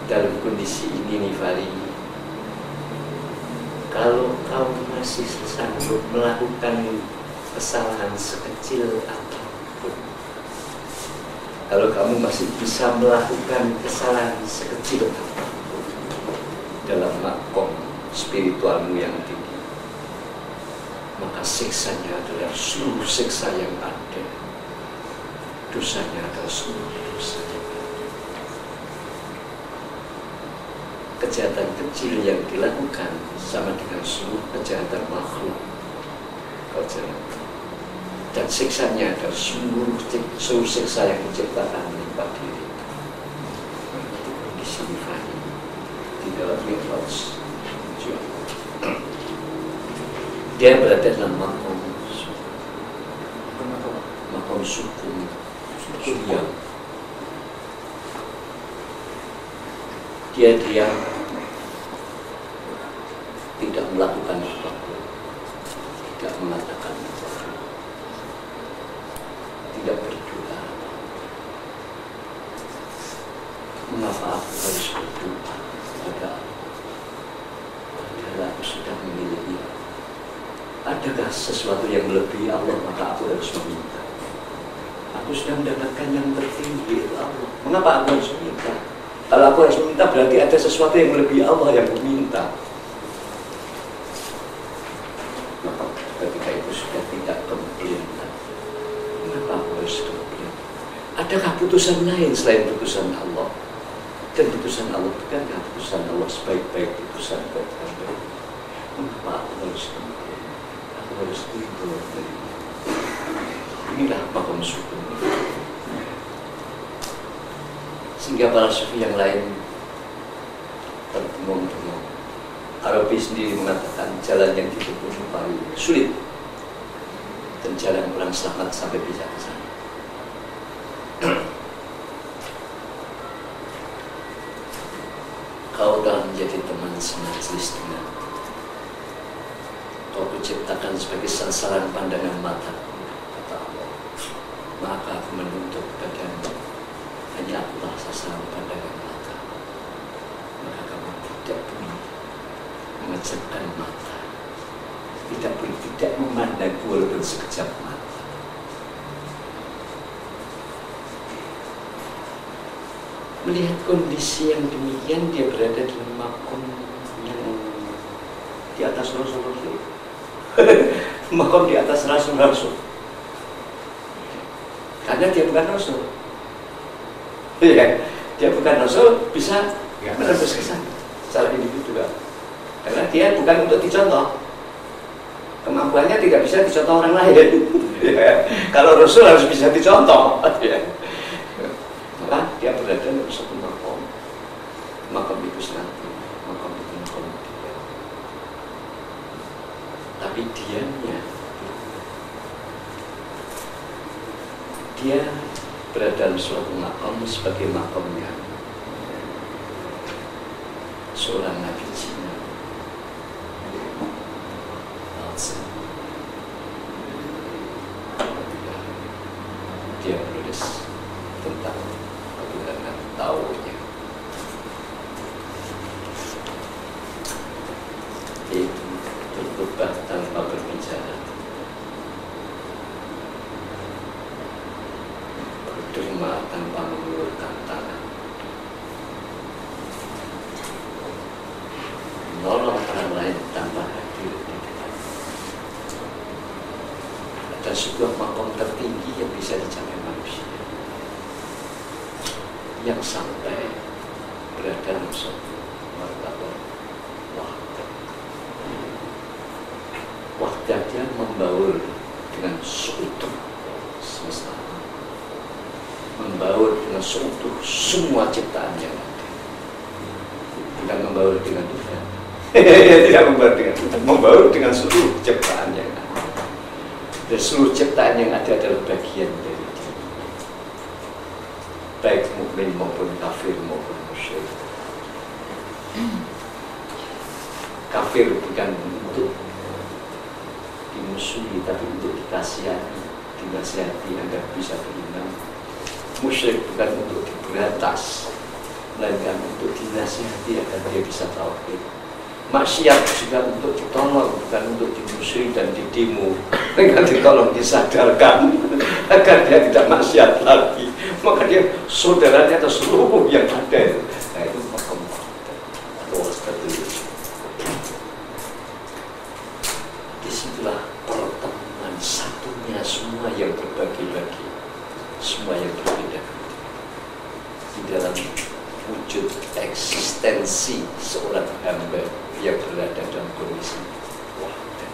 Dalam kondisi ini nih Fari, kalau kau masih sanggup melakukan kesalahan sekecil apa, kalau kamu masih bisa melakukan kesalahan sekecil apapun dalam makom spiritualmu yang tinggi, maka siksanya adalah seluruh siksa yang ada, dosanya adalah seluruh dosa yang ada. Kejahatan kecil yang dilakukan sama dengan seluruh kejahatan makhluk kau jalankan, dan siksanya adalah seluruh, seluruh siksa yang diciptakan menimpa diri. Di sini Fahri, di dalam mitos, dia berada dalam makom makom sukun yang dia diam, tidak melakukan apapun, tidak mengatakan apapun, tidak berdoa. Mengapa aku harus berdoa kepada Allah? Padahal aku sudah memiliki. Adakah sesuatu yang melebihi Allah maka aku harus meminta? Aku sudah mendapatkan yang tertinggi itu Allah. Mengapa aku harus meminta? Kalau aku harus meminta berarti ada sesuatu yang melebihi Allah yang aku minta. Maka ketika itu sudah tidak kemudian. Adakah putusan lain selain putusan Allah? Dan putusan Allah bukan putusan Allah sebaik-baik putusan terbaik. Mengapa aku harus kemudian? Aku harus ridho dari Allah. Inilah makom syukur. sehingga para sufi yang lain terpengung-pengung. Arabi sendiri mengatakan jalan yang ditempuh paling sulit dan jalan kurang selamat sampai bisa ke sana. Kau telah menjadi teman semajlis dengan kau kuciptakan sebagai sansaran pandangan mata, kata Allah. Maka aku menuntut badanmu, hanya aku telah sansaran pandangan mata. Maka kamu tidak boleh mengejapkan mata, tidak boleh tidak memandangku walaupun sekejap mata. Melihat kondisi yang demikian, dia berada dalam makom yang di atas rasul-rasul, makom di atas rasul-rasul, karena dia bukan rasul, ya, dia bukan rasul bisa menembus ke sana secara individual, karena dia bukan untuk dicontoh, kemampuannya tidak bisa dicontoh orang lain. Kalau rasul harus bisa dicontoh. Maka dia berada dalam satu makom, makom itu nanti, makom itu kemudian. Tapi diamnya, dia berada dalam suatu makom sebagai makomnya seorang nabi Cina. Dia menulis tentang kebenaran taunya, itu berubah tanpa berbicara, berderma tanpa mengulurkan tangan, menolong orang lain tanpa hadir di depan. Ada sebuah makom tertinggi yang bisa dicapai manusia, yang sampai berada dalam suatu martabat wahdah. Wahdahnya membaur dengan seutuh semesta, membaur dengan seutuh semua ciptaan yang ada. Bukan membaur dengan Tuhan, tidak membaur dengan Tuhan, membaur dengan seluruh ciptaan yang ada. Dan seluruh ciptaan yang ada adalah bagian dari, baik mukmin maupun kafir maupun musyrik. Kafir bukan untuk dimusuhi, tapi untuk dikasihani, dinasihati agar bisa beriman. Musyrik bukan untuk diberantas, melainkan untuk dinasihati agar dia bisa tauhid. Maksiat juga untuk ditolong, bukan untuk dimusuhi dan didimu. Dengan ditolong, disadarkan agar dia tidak maksiat lagi. Maka dia saudaranya atau seluruh yang ada itu, nah itu makom atau wasdat itu. Disitulah pertemuan satunya semua yang berbagi-bagi, semua yang berbeda di dalam wujud eksistensi seorang hamba yang berada dalam kondisi wahdah.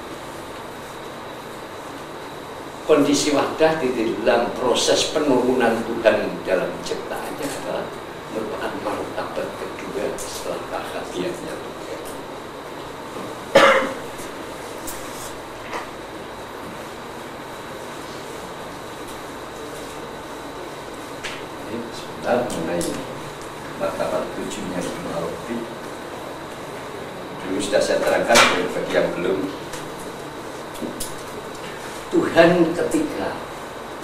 Kondisi wahdah di dalam proses penurunan Tuhan dalam ciptaannya adalah merupakan martabat kedua setelah kehadirannya Tuhan. Ini sebentar mengenai martabat tujuhnya Ibnu Arabi. Dulu sudah saya terangkan bagi yang belum. Tuhan ketika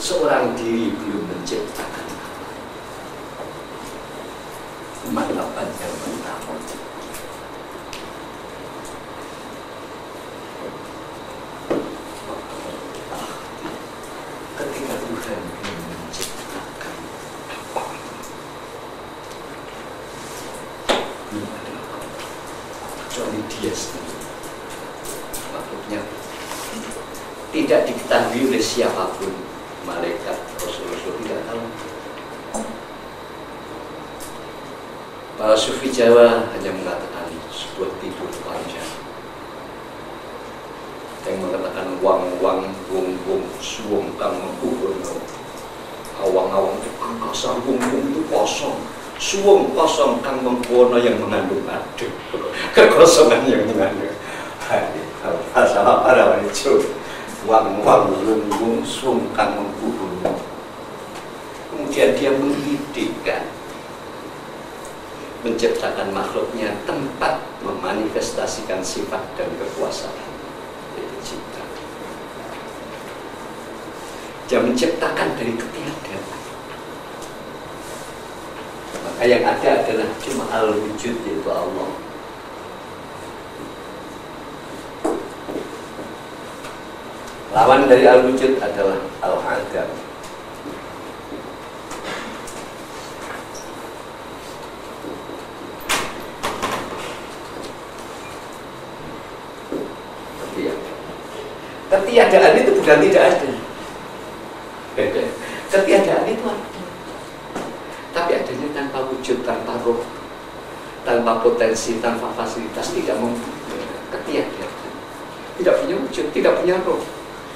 seorang diri belum menciptakan martabat yang pertama. Ketika Tuhan belum menciptakan belum ada kecuali dia sendiri, maksudnya tidak diketahui oleh siapapun, malaikat, rasul-rasul tidak tahu. Para sufi Jawa hanya mengatakan sebuah tidur panjang yang mengatakan wang-wang, wong-wong, suwong, kang, mengubur, awang-awang itu kosong, wong-wong itu kosong. suwung kosong kang mengkono yang mengandung madu, kekosongan yang mengandung madu. Masalah para wajib wang-wang lembung suwung kang mengkuburkan. Kemudian dia mengidikkan, menciptakan makhluknya tempat memanifestasikan sifat dan kekuasaan. Itu cipta. Dia menciptakan dari ketiadaan. Maka yang ada adalah cuma al-wujud, yaitu Allah. Lawan dari al-wujud adalah al-adam. Ketiadaan itu bukan tidak ada. Ketiadaan itu ada, tapi adanya tanpa wujud, tanpa roh, tanpa potensi, tanpa fasilitas, tidak mungkin. Ketiadaan tidak punya wujud, tidak punya roh,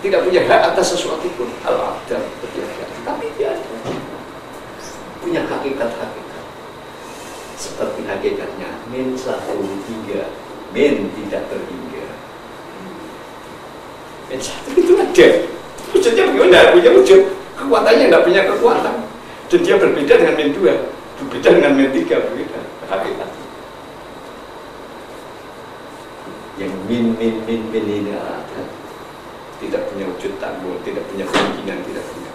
tidak punya hak atas sesuatu pun. Kalau ada ketiadaan, tapi dia ada, punya hakikat-hakikat seperti hakikatnya min satu tiga, min tidak terhingga. Min satu itu ada wujudnya, bagaimana punya wujud, kekuatannya tidak punya kekuatan. Dan dia berbeda dengan min dua, berbeda dengan min tiga, berbeda hakikat. Yang min min min min ini ada, tidak punya wujud tangguh, tidak punya kemungkinan, tidak punya.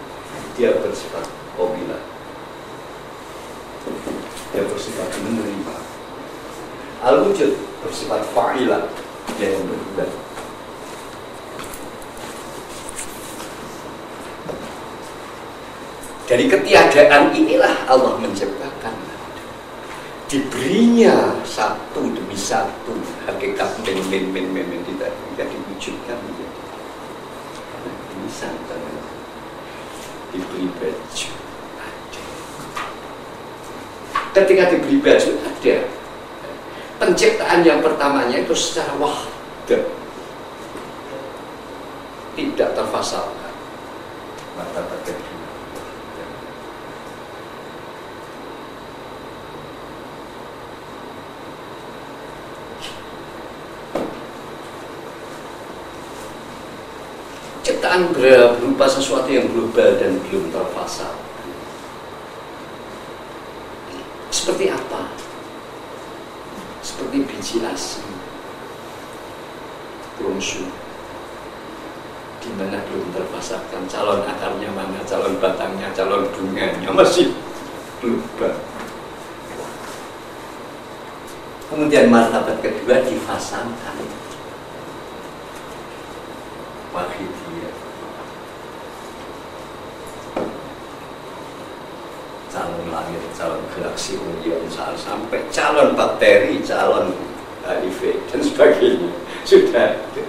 Dia bersifat qobila, dia bersifat menerima. Al-wujud bersifat fa'ila, dia yang berubah. Dari ketiadaan inilah Allah menciptakan. Diberinya satu demi satu hakikat min min min min min tidak menjadi wujudkan menjadi tulisan tangan. Diberi baju ada. Ketika diberi baju ada, penciptaan yang pertamanya itu secara wahdah, tidak terfasalkan. Mata terjadi. Ciptaan berupa sesuatu yang global dan belum terpasar. Seperti apa? Seperti biji asli, kurungsu, di mana belum terpasarkan calon akarnya mana, calon batangnya, calon bunganya masih global. Kemudian martabat kedua difasangkan. Wahidiyah, calon langit, calon galaksi, kemudian sampai calon bakteri, calon H I V dan sebagainya sudah ada.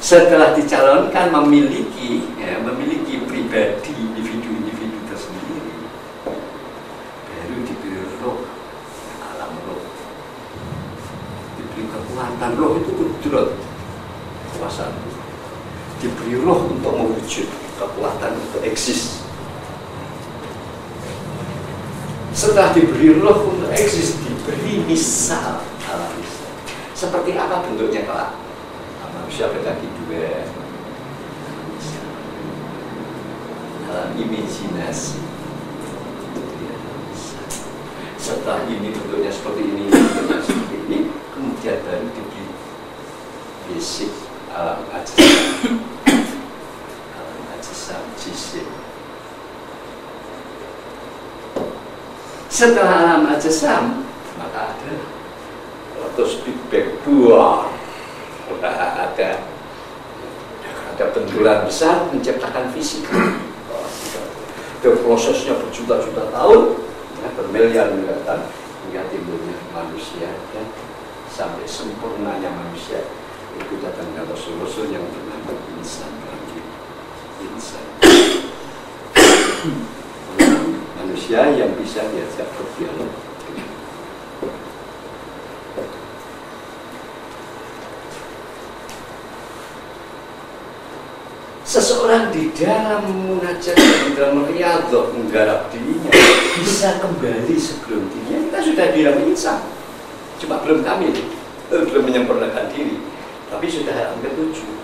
Setelah dicalonkan memiliki, ya, memiliki pribadi individu-individu tersendiri, baru diberi roh, alam roh. Diberi kekuatan, roh itu kudrat, kuasa. Diberi roh untuk mewujud, kekuatan untuk eksis. Setelah diberi roh untuk eksis, diberi misal, alam misal. Seperti apa bentuknya kelak? Manusia berkaki dua, alam imajinasi. Setelah ini bentuknya seperti ini, seperti ini, kemudian baru diberi fisik alam ajisam, alam ajisam jisim. Setelah alam ajisam, maka ada terus big bang buah, ada ada bentulan besar menciptakan fisika. Itu prosesnya berjuta-juta tahun, bermiliar-miliar tahun hingga timbulnya manusia dan sampai sempurnanya manusia itu datang dari Rasul-Rasul yang bernama insan lagi insan. Manusia yang bisa diajak berdialog. seseorang di dalam munajat, di dalam riyadhah menggarap dirinya, bisa kembali sebelum dirinya. Kita sudah diam insan, cuma belum kami belum menyempurnakan diri, tapi sudah hampir tujuh.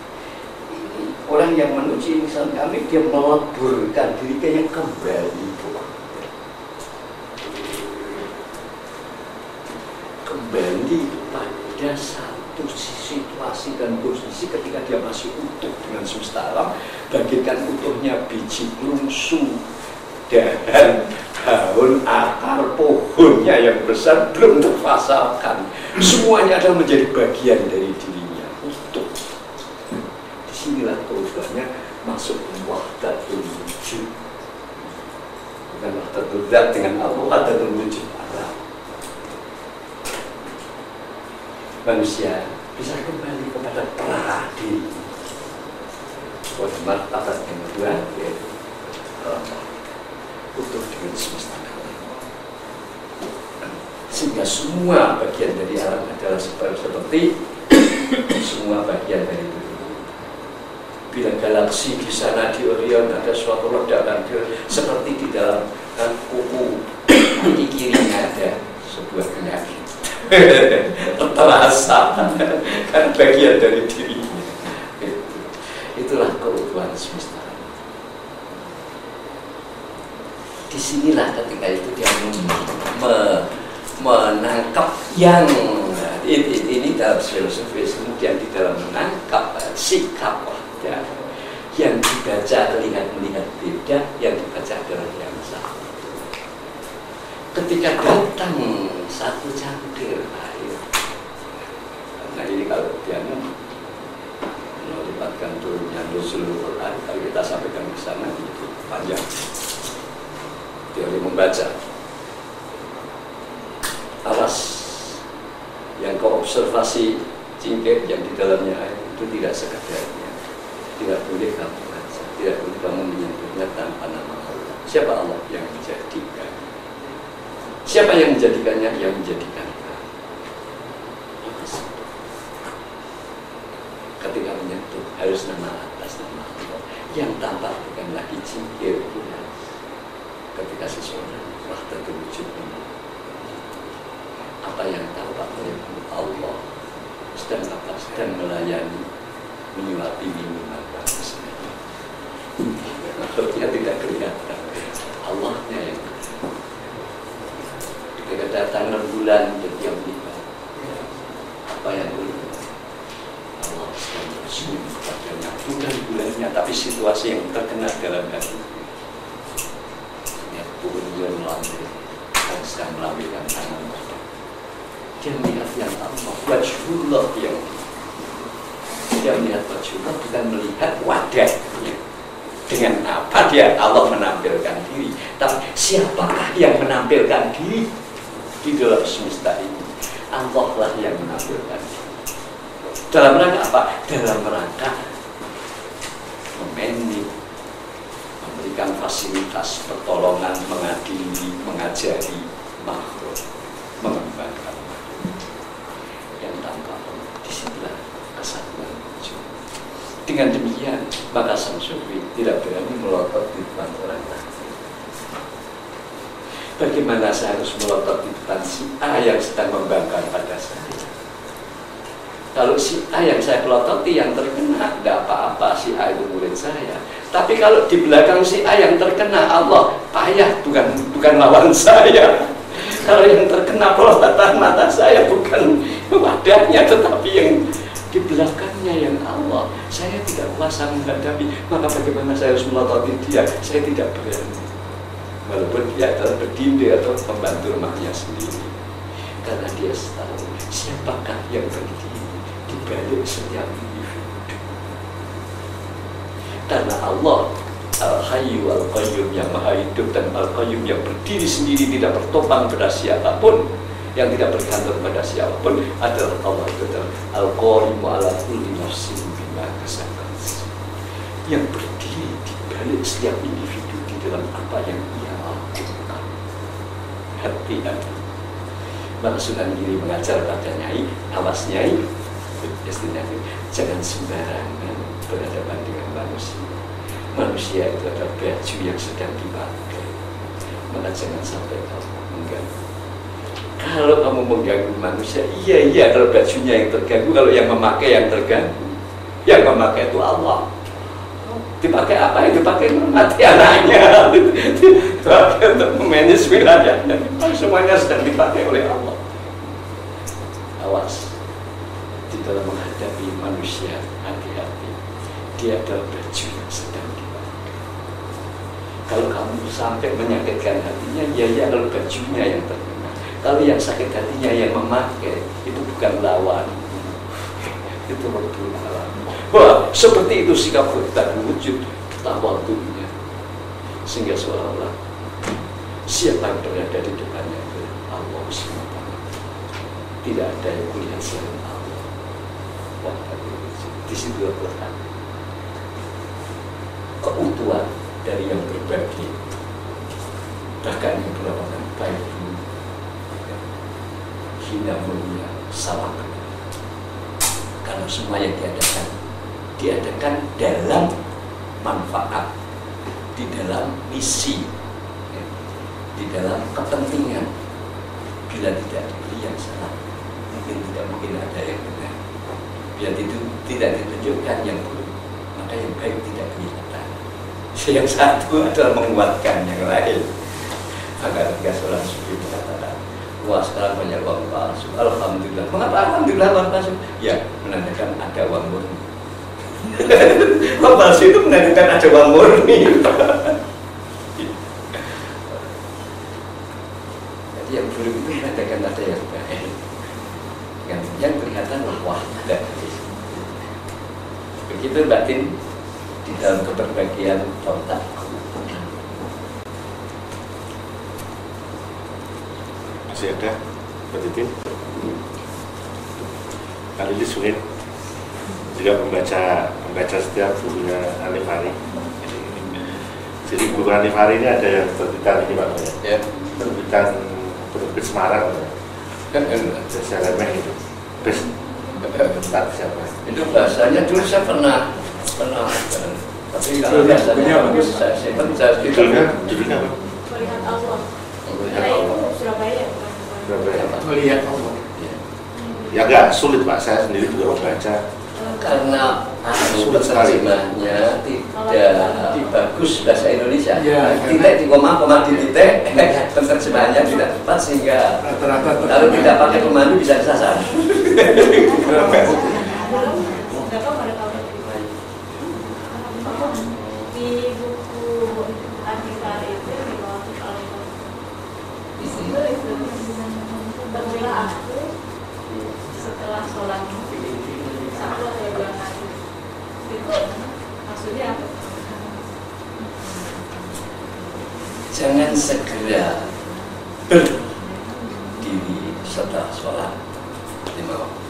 Orang yang menuju insan kami, dia meleburkan dirinya kembali, kembali pada satu situasi dan posisi ketika dia masih utuh dengan semesta alam, bagikan utuhnya biji klungsu, dahan, daun, akar, pohonnya yang besar belum terfasalkan, semuanya adalah menjadi bagian dari dirinya utuh. Disinilah perubahannya masuk wahdatul wujud, bukan wahdatul zat dengan Allah, wahdatul wujud Allah. Manusia bisa kembali kepada pra-adil, buat martabat yang kedua, yaitu utuh dengan semesta alam, sehingga semua bagian dari alam adalah seperti semua bagian dari itu. Bila galaksi di sana di Orion ada suatu ledakan seperti di dalam kuku di kirinya ada sebuah penyakit. Terasa kan bagian dari dirinya. Itulah keutuhan semesta. Disinilah ketika itu dia menangkap yang ini dalam filosofi, kemudian di dalam menangkap sikap ya, yang dibaca lihat melihat beda, yang dibaca adalah yang sama. Ketika datang satu cangkir air, nah ini kalau dia melipatkan turunnya seluruh Quran, kalau kita sampaikan ke sana itu panjang teori membaca. Alas yang kau observasi cingkir yang di dalamnya air itu tidak sekadarnya, tidak boleh kamu baca, tidak boleh kamu menyebutnya tanpa nama Allah. Siapa Allah yang menjadikan? Siapa yang menjadikannya? Yang menjadikan. Ketika menyentuh harus nama atas nama Allah. Yang tampak bukan lagi cingkir bukan. Ketika seseorang wahdatul wujud, apa yang tampak oleh Allah sedang apa? Sedang melayani, menyuapi minuman bangsa. Maksudnya tidak kelihatan, Allahnya yang kelihatan. Ketika datang rembulan setiap tiba, apa yang berlaku? Allah sedang tersenyum kepadanya, bukan bulannya, tapi situasi yang terkena dalam hati. Lihat bulannya melambai, dan sedang melambaikan tangan. Dia melihat yang Allah, wajhullah yang dia melihat wajhullah, bukan melihat wadahnya. Dengan apa dia Allah menampilkan diri? Tapi siapakah yang menampilkan diri? Di dalam semesta ini Allah lah yang menampilkan diri. Dalam rangka apa? Dalam rangka memanage, memberikan fasilitas pertolongan, mengadili, mengajari makhluk, mengembangkan makhluk. Yang tanpa Allah, disitulah kesatuan wujud. Dengan demikian maka sang Sufi tidak berani melotot di depan orang lain. Bagaimana saya harus melotot di depan si A yang sedang membangkang pada saya? Kalau si A yang saya pelototi yang terkena, tidak apa-apa, si A itu murid saya. Tapi kalau di belakang si A yang terkena, Allah payah, bukan bukan lawan saya. Kalau yang terkena pelototan mata saya bukan wadahnya, tetapi yang di belakangnya yang Allah. Saya tidak kuasa menghadapi, maka bagaimana saya harus melototi dia? Saya tidak berani. Walaupun dia adalah berdiri atau pembantu rumahnya sendiri, karena dia tahu siapakah yang berdiri di balik setiap individu. Karena Allah Al-Hayyu Al-Qayyum yang Maha Hidup dan Al-Qayyum yang berdiri sendiri, tidak bertopang pada siapapun, yang tidak bergantung pada siapapun adalah Allah. Itu adalah Al-Qaimu ala kulli nafsin bima kasabat, yang berdiri di balik setiap individu di dalam apa yang hati-hati. Maka Sunan Giri mengajar pada Nyai, awas Nyai, jangan sembarangan berhadapan dengan manusia. manusia itu ada baju yang sedang dipakai. Maka jangan sampai kamu mengganggu. Kalau kamu mengganggu manusia, iya iya kalau bajunya yang terganggu, kalau yang memakai yang terganggu. Yang memakai itu Allah. Dipakai apa yang dipakai? Mati anaknya. Dipakai untuk memanage wilayahnya. Semuanya sedang dipakai oleh Allah. Awas, di dalam menghadapi manusia, hati-hati. Dia adalah baju yang sedang dipakai. Kalau kamu sampai menyakitkan hatinya, ya ya kalau bajunya yang terkena. Kalau yang sakit hatinya yang memakai, itu bukan lawan. Itu waktu malam. Wah, seperti itu sikap kita wujud tak waktunya, sehingga seolah-olah siapa yang berada di depannya itu Allah semata. Tidak ada yang kulihat selain Allah. Wah, di situ letak keutuhan dari yang berbagi, bahkan yang berlawanan baik ini hina mulia salah. Karena semua yang diadakan diadakan dalam manfaat, di dalam misi, di dalam kepentingan. Bila tidak diberi yang salah, mungkin tidak mungkin ada yang benar. Bila itu tidak ditunjukkan yang buruk, maka yang baik tidak kelihatan. Yang satu adalah menguatkan yang lain. Agar tidak seorang sufi berkata, wah sekarang banyak uang palsu, alhamdulillah. Mengapa alhamdulillah uang palsu? Ya, menandakan ada uang murni. Uang palsu itu menandakan ada uang murni. Jadi yang buruk itu menandakan ada yang baik. Yang, yang kelihatan wah ada. Begitu batin di dalam keberbagian kontak. Masih ada Pak Titin? Kali ini sulit juga membaca membaca setiap bukunya Alif Ari. Jadi buku Alif Ari ini ada yang terbitan ini Pak ya, terbitan penerbit Semarang kan, jasa remeh itu best tentang siapa itu bahasanya dulu saya pernah pernah tapi kalau bahasanya bagus saya simpan saya judulnya judulnya apa? Melihat Allah. Melihat Allah Surabaya. Surabaya melihat Allah ya agak sulit Pak, saya sendiri juga membaca karena sumber terjemahnya tidak bagus bahasa Indonesia. Titik di koma, koma di titik, penerjemahannya tidak tepat sehingga kalau tidak pakai pemandu bisa disasar. Berapa pada tahun di buku Antikari itu di bawah di situ itu bermula aku setelah sholat. Maksudnya apa? Jangan segera berdiri setelah sholat lima waktu.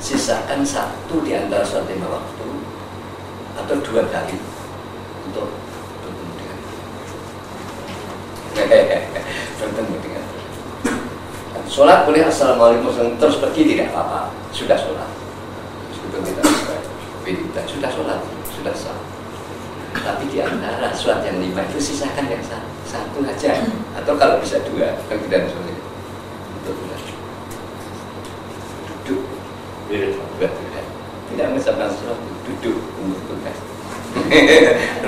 Sisakan satu di antara sholat lima waktu atau dua kali untuk bertemu dengan bertemu dengan sholat boleh assalamualaikum terus pergi tidak apa-apa, sudah sholat. Kita sudah sholat, sudah sah. Tapi di antara sholat yang lima itu sisakan yang satu, satu aja, atau kalau bisa dua, kalau tidak sholat untuk duduk, bergerak, tidak mengucapkan sesuatu, duduk untuk tugas.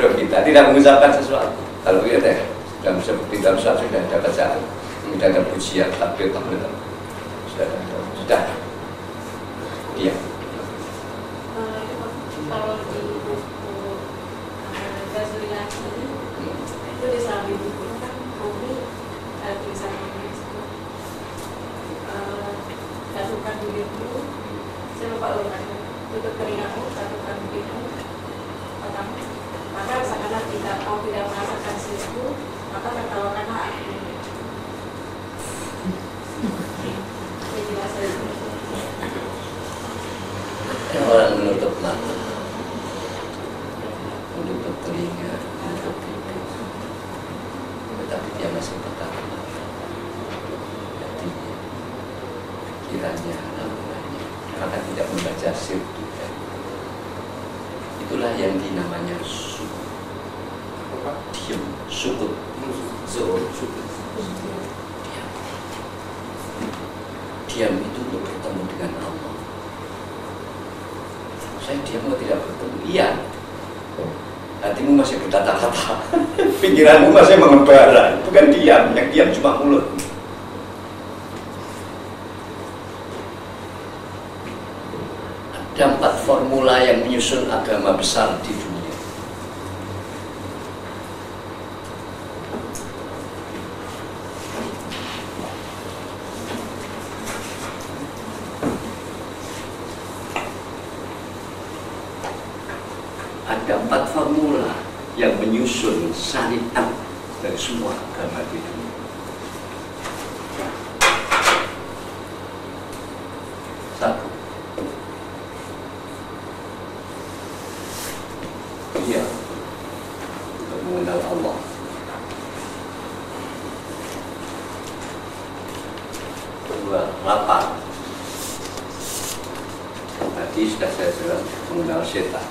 Roh kita tidak mengucapkan sesuatu. Kalau kita sudah bisa berbicara sholat sudah ada bacaan, sudah ada pujian, takbir, takbir, sudah sudah diam. Kalau di buku Ghazali lagi itu di salah di buku kan Umi tulisan Umi itu satukan dirimu, saya lupa ulangannya, tutup telingamu, satukan dirimu, otakmu, maka misalkanlah tidak kau tidak merasakan sesuatu, maka tertawakanlah aku. Penjelasan itu. Orang menutup mata. Menutup telinga, menutup pintu, tetapi dia masih bertahan. Hatinya, pikirannya, lamunannya, maka tidak membaca sirtu. Itulah yang dinamanya sufi. apa? Syukur. Zuhur. Diam. Diam itu untuk bertemu dengan Allah. Saya diam mau tidak bertemu. Iya. Hatimu masih berkata-kata, pikiranmu masih mengembara. Bukan diam, yang diam cuma mulut. Ada empat formula yang menyusun agama besar di dunia. Ada empat formula yang menyusun syariat dari semua agama di dunia. Satu. Iya, untuk mengenal Allah. Dua, lapar. Tadi sudah saya jelaskan mengenal setan.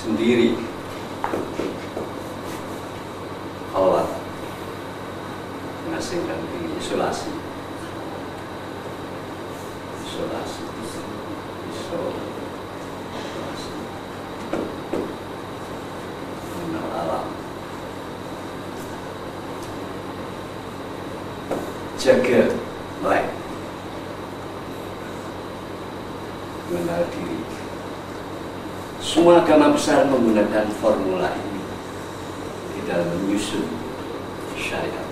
Sendiri. Allah mengasingkan diri, isolasi, isolasi, isolasi, isolasi, mengenal alam, jaga melek, mengenal diri. Semua agama besar menggunakan formula ini di dalam menyusun syariat.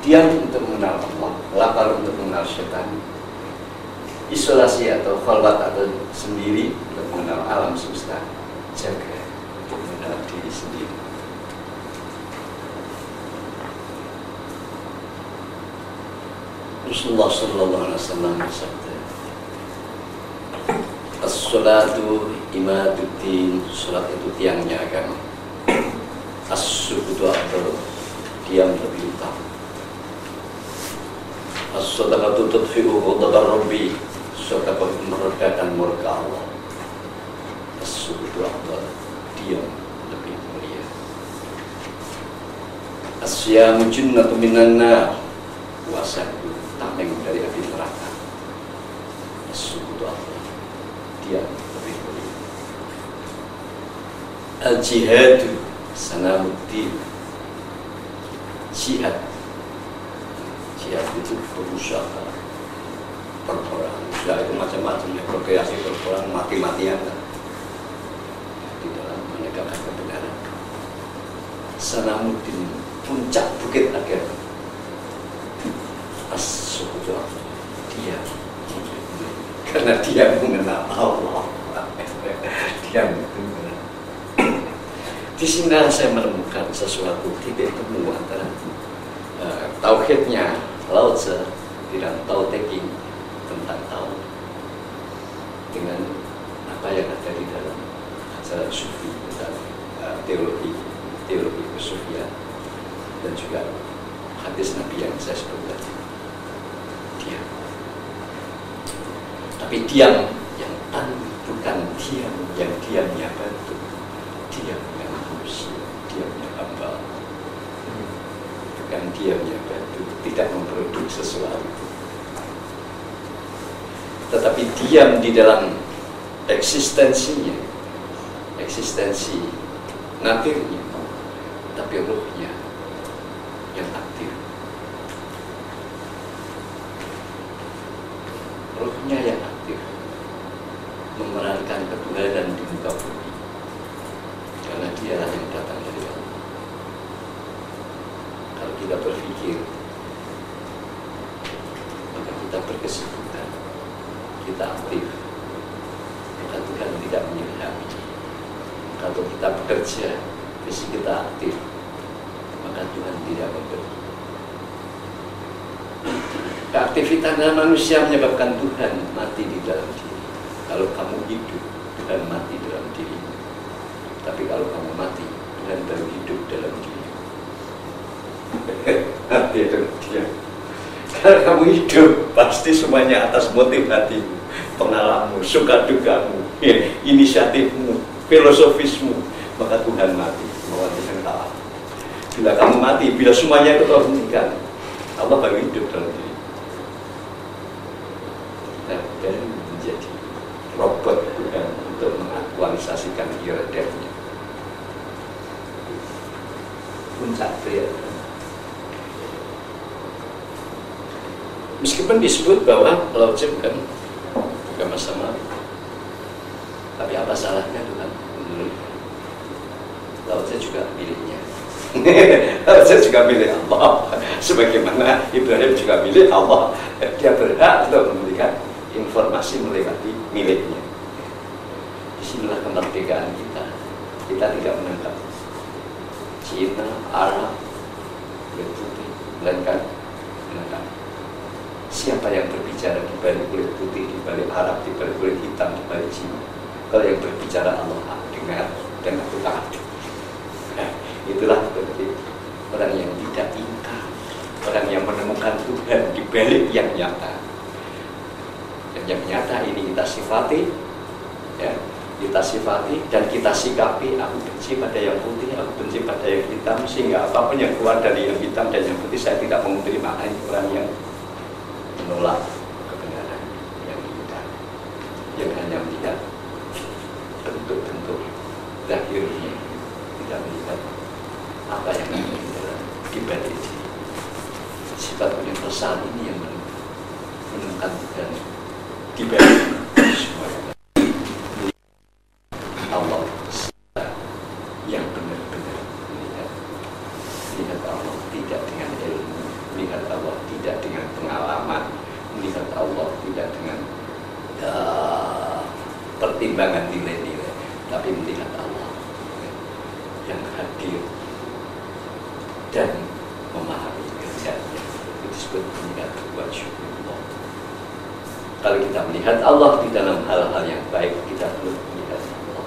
Diam untuk mengenal Allah, lapar untuk mengenal setan, isolasi atau khalwat atau sendiri untuk mengenal alam semesta, jaga untuk mengenal diri sendiri. Rasulullah Shallallahu Alaihi Wasallam bersabda, as-salatu imaduddin, salat itu tiangnya agama. As-sukutu afdal, diam lebih utama. As-sadaqatu tudfi'u ghadaba rabbi, sedekah meredakan murka Allah. As-sukutu afdal, diam lebih mulia. As-siyamu junnatu minan nar, puasa itu tameng dari api neraka. As-sukutu afdal, diam lebih mulia. Al-jihadu sanamuddin, jihad, jihad itu berusaha, perperang, jihad itu macam-macam ya, berkreasi, berperang, mati-matian di dalam menegakkan kebenaran. Sanamuddin, puncak bukit agama. As-sukutu, diam, karena dia mengenal Allah. Dia mengenal. Di sini saya menemukan sesuatu titik temu antara uh, tauhidnya Lao Tse dan Tao Te Ching tentang Tao dengan apa yang ada di dalam ajaran Sufi tentang uh, teologi teologi kesufian dan juga hadis Nabi yang saya sebutkan. Dia. Tapi diam yang tangguh, bukan diam yang diamnya batu, diam yang manusia, diamnya hamba, bukan diamnya batu, tidak memproduksi sesuatu. Tetapi diam di dalam eksistensinya, eksistensi natirnya, tapi ruhnya yang aktif. Ruhnya yang aktif memerankan kebenaran di muka bumi, karena dialah yang datang dari Allah. Kalau kita berpikir, maka kita berkesibukan, kita aktif, maka Tuhan tidak menyelami. Kalau kita bekerja, visi kita aktif, maka Tuhan tidak memberi. Keaktifitas manusia menyebabkan Tuhan mati di dalam diri. Kalau kamu hidup, Tuhan mati dalam dirimu. Tapi kalau kamu mati, Tuhan baru hidup dalam dirimu. Dia Kalau kamu hidup, pasti semuanya atas motif hatimu, pengalamanmu, suka dukamu, ya, inisiatifmu, filosofismu. Maka Tuhan mati, mewakilkan Allah. Bila kamu mati, bila semuanya itu terhentikan, Allah baru hidup dalam diri. Nah, dan menjadi robot Tuhan untuk mengaktualisasikan iradahnya. Puncak kriya. Meskipun disebut bahwa lautnya bukan, bukan masalah, tapi apa salahnya Tuhan? Lautnya juga miliknya. Lautnya juga milik Allah. Sebagaimana Ibrahim juga milik Allah. Dia berhak untuk memberikan informasi melewati miliknya. Disinilah kemerdekaan kita. Kita tidak menangkap Cina, Arab, Putih, melainkan menangkap siapa yang berbicara di balik kulit putih, di balik Arab, di balik kulit hitam, di balik Cina. Kalau yang berbicara Allah, dengar dan aku taat. Nah, itulah berarti orang yang tidak ingkar, orang yang menemukan Tuhan di balik yang nyata. Dan yang nyata ini kita sifati, ya, kita sifati dan kita sikapi. Aku benci pada yang putih, aku benci pada yang hitam, sehingga apapun yang keluar dari yang hitam dan yang putih saya tidak mau menerima. Orang yang menolak kebenaran yang kita, yang hanya melihat bentuk-bentuk lahirnya, tidak melihat apa yang ada di balik diri. Sifat universal ini yang menemukan dan di balik semua Allah, yang benar-benar melihat, melihat Allah tidak dengan ilmu, melihat Allah tidak dengan pengalaman, melihat Allah tidak dengan uh, pertimbangan nilai-nilai, tapi melihat Allah yang hadir dan memahami kerjanya. Itu disebut melihat wajah Allah. Kalau kita melihat Allah di dalam hal-hal yang baik, kita belum melihat Allah.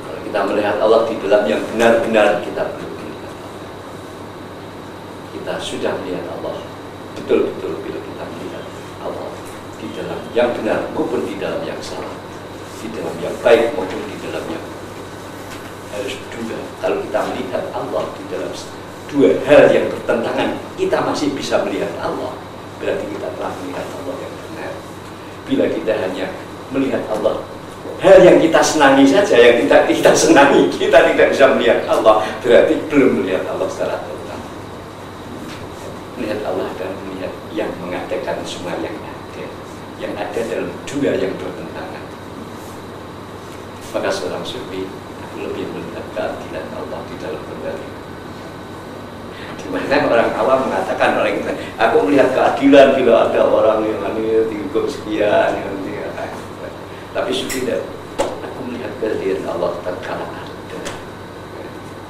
Kalau kita melihat Allah di dalam yang benar-benar, kita belum. Kita sudah melihat Allah betul-betul bila kita melihat Allah di dalam yang benar maupun di dalam yang salah, di dalam yang baik maupun di dalam yang harus duga. Kalau kita melihat Allah di dalam dua hal yang bertentangan, kita masih bisa melihat Allah, berarti kita telah melihat Allah yang benar. Bila kita hanya melihat Allah hal yang kita senangi saja, yang tidak kita senangi, kita tidak bisa melihat Allah, berarti belum melihat Allah secara total. Melihat Allah dan melihat yang mengadakan semua yang ada, yang ada dalam dua yang bertentangan. Maka seorang Sufi lebih melihat keadilan Allah di dalam kendali. Dimana orang awam mengatakan orang itu, aku melihat keadilan bila ada orang yang aneh dihukum sekian, yang aneh. Tapi Sufi tidak. Aku melihat keadilan Allah tatkala ada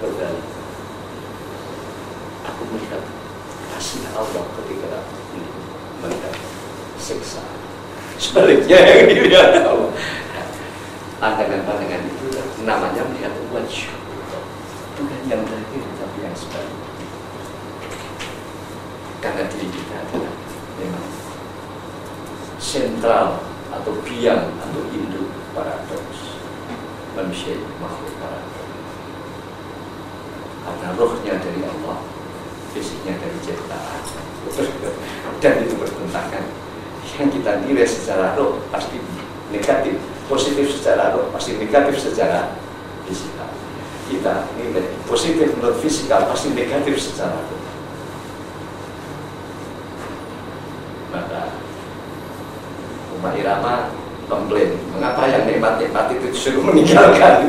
kendali. Aku melihat kasih Allah ketika mendapat siksa. Sebaliknya yang dilihat Allah, pandangan-pandangan itu namanya melihat wajah, bukan yang terakhir tapi yang sebaliknya. Karena diri kita adalah memang sentral atau biang atau induk paradoks. Manusia itu makhluk paradoks. Karena rohnya dari Allah, fisiknya dari ciptaan, dan itu bertentangan. Yang kita nilai secara roh pasti negatif, positif secara roh pasti negatif secara fisikal. Kita nilai positif menurut fisikal pasti negatif secara roh. Maka Umar Irama komplain, mengapa yang nikmat-nikmat itu disuruh meninggalkan?